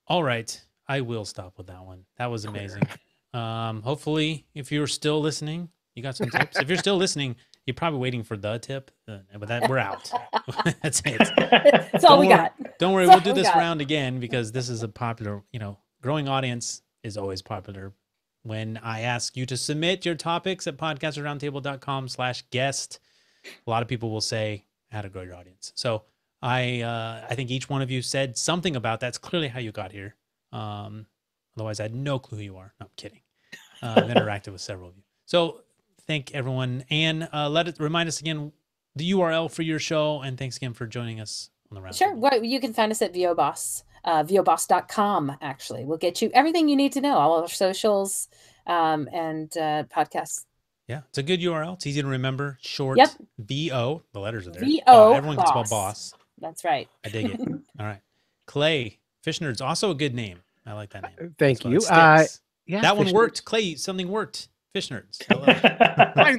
All right. I will stop with that one. That was amazing. Hopefully, if you're still listening, you got some tips. If you're still listening, you're probably waiting for the tip, but we're out. That's it. That's all we got. Don't worry. We'll do this round again because this is a popular, growing audience is always popular. When I ask you to submit your topics at podcastersroundtable.com/guest, a lot of people will say how to grow your audience. So I think each one of you said something about that's clearly how you got here. Otherwise, I had no clue who you are. No, I'm kidding. I've interacted with several of you. So thank everyone. And remind us again the URL for your show. And thanks again for joining us on the round. Sure. Well, you can find us at VO Boss, voboss.com, actually. We'll get you everything you need to know, all our socials and podcasts. Yeah, it's a good URL. It's easy to remember. Short. Yep. VO. The letters are there. VO. Everyone can spell boss. That's right. I dig it. All right. Clay, Fish Nerds, also a good name. I like that name. Thank you. That one worked. Nerds. Clay, something worked. Fish Nerds. I'm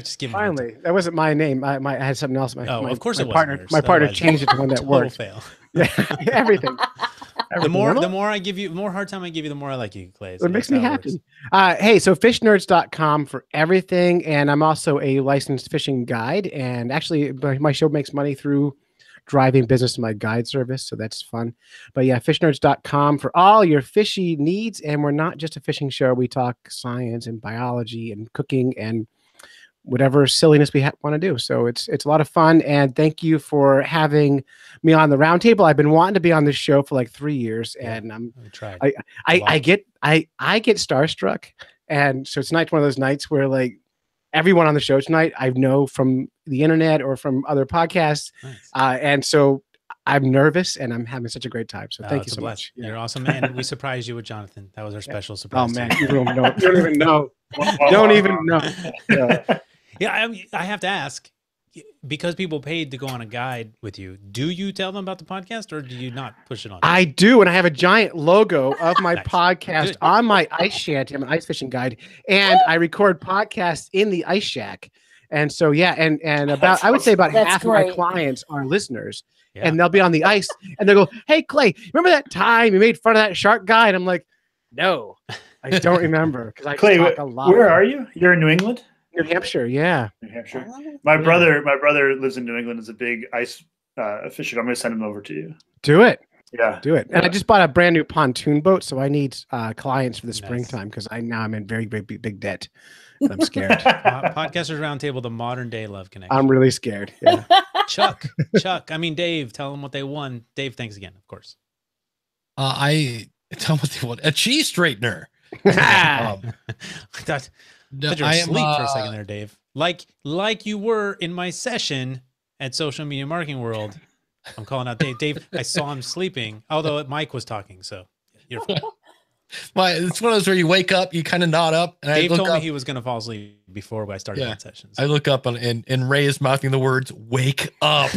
just kidding. Finally. That wasn't my name. I had something else. My partner changed it to one that worked. Fail. Yeah. Everything. The more I give you, the more hard time I give you, the more I like you, Clay. So it makes me happy. Hey, so fishnerds.com for everything. And I'm also a licensed fishing guide. And actually, my show makes money through driving business to my guide service. So that's fun. But yeah, fishnerds.com for all your fishy needs. And we're not just a fishing show. We talk science and biology and cooking and whatever silliness we want to do. So it's a lot of fun. And thank you for having me on the roundtable. I've been wanting to be on this show for like 3 years, and I get starstruck. And so tonight's one of those nights where like everyone on the show tonight, I know from the internet or from other podcasts. Nice. And so I'm nervous and I'm having such a great time. So thank you so much. You're awesome. And we surprised you with Jonathan. That was our special surprise. Oh man. You don't know. You don't even know. Don't even know. Yeah. I have to ask, because people paid to go on a guide with you, do you tell them about the podcast or do you not push it on? I do. And I have a giant logo of my podcast on my ice shanty. I'm an ice fishing guide, and I record podcasts in the ice shack. And so, yeah. And about, I would say about half of my clients are listeners. Yeah. And they'll be on the ice and they'll go, "Hey, Clay, remember that time you made fun of that shark guy?" And I'm like, "No, I don't remember." Because I talk a lot. Where are you? You're in New England? New Hampshire, yeah. New Hampshire. My brother lives in New England. Is a big ice fisher. I'm going to send him over to you. Do it. Yeah, do it. And I just bought a brand new pontoon boat, so I need clients for the springtime, because I'm in very, very big debt. And I'm scared. Podcasters Roundtable, the modern day love connection. I'm really scared. Yeah. Chuck. I mean, Dave, tell them what they won. Dave, thanks again, of course. I tell them what they won. A cheese straightener. I thought you were asleep for a second there, Dave. Like you were in my session at Social Media Marketing World. I'm calling out Dave. Dave, I saw him sleeping, although Mike was talking, so you're fine. It's one of those where you wake up, you kind of nod up. And Dave told me he was going to fall asleep before I started that session. So. I look up and Ray is mouthing the words, "Wake up."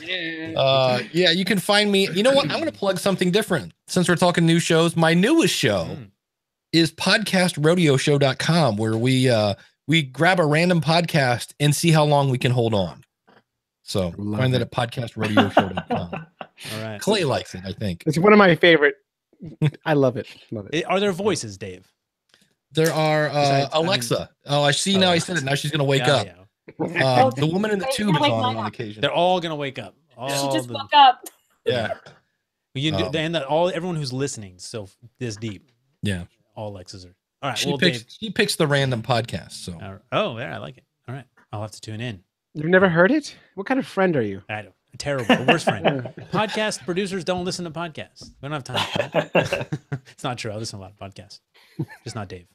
Yeah, you can find me. You know what? I'm going to plug something different. Since we're talking new shows, my newest show is podcastrodeoshow.com, where we grab a random podcast and see how long we can hold on. So find that at podcastrodeoshow.com. All right. Clay likes it, I think. It's one of my favorite. I love it. Are there voices, Dave? There are. Alexa. I see now. I said it. Now she's gonna wake up. Yeah. The woman in the tube is on occasion. They're all gonna wake up. She just woke up. Yeah. Everyone who's listening. So this deep. Yeah. All Alexas are. All right. She picks the random podcast. So. Right. Oh, yeah, I like it. All right. I'll have to tune in. You've never heard it? What kind of friend are you? I don't. Terrible, worst friend. Podcast producers don't listen to podcasts. We don't have time. It's not true. I listen to a lot of podcasts, just not Dave.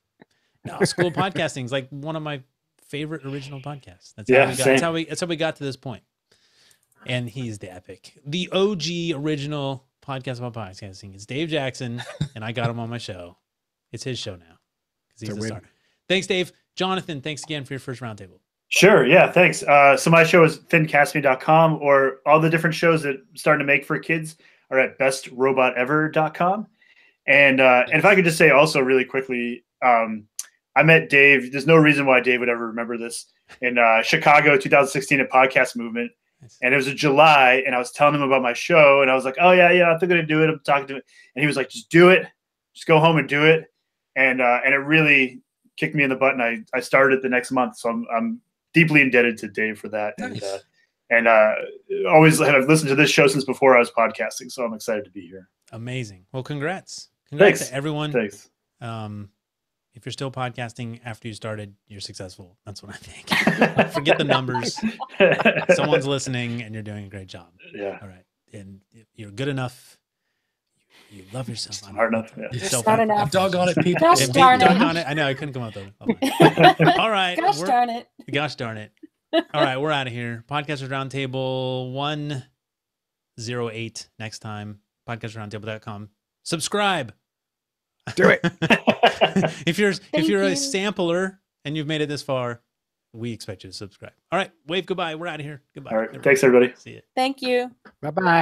No, school podcasting is like one of my favorite original podcasts. That's how we got to this point. And he's the epic, the OG original podcast about podcasting. It's Dave Jackson, and I got him on my show. It's his show now because he's the star. Thanks, Dave. Jonathan, thanks again for your first roundtable. Sure. Yeah. Thanks. So my show is FinnCaspian.com, or all the different shows that I'm starting to make for kids are at bestrobotever.com. And if I could just say also really quickly, I met Dave. There's no reason why Dave would ever remember this, in Chicago, 2016 at Podcast Movement. And it was in July, and I was telling him about my show, and I was like, "Oh yeah, I'm going to do it. I'm talking to it." And he was like, "Just do it. Just go home and do it." And it really kicked me in the butt, and I started the next month. So I'm deeply indebted to Dave for that. Nice. And always have listened to this show since before I was podcasting. So I'm excited to be here. Amazing. Well, congrats. Thanks to everyone. Thanks. If you're still podcasting after you started, you're successful. That's what I think. Forget the numbers. Someone's listening and you're doing a great job. Yeah. All right. And you're good enough. You love yourself. It's hard enough. Yeah. It's not enough. Doggone it, people. Gosh darn it. I know. I couldn't come out though. All right. Gosh darn it. Gosh darn it. All right. We're out of here. Podcasters Roundtable 108 next time. Podcasters Roundtable.com. Subscribe. Do it. If you're a sampler and you've made it this far, we expect you to subscribe. All right. Wave goodbye. We're out of here. Goodbye. All right. Thanks, everybody. See you. Thank you. Bye-bye.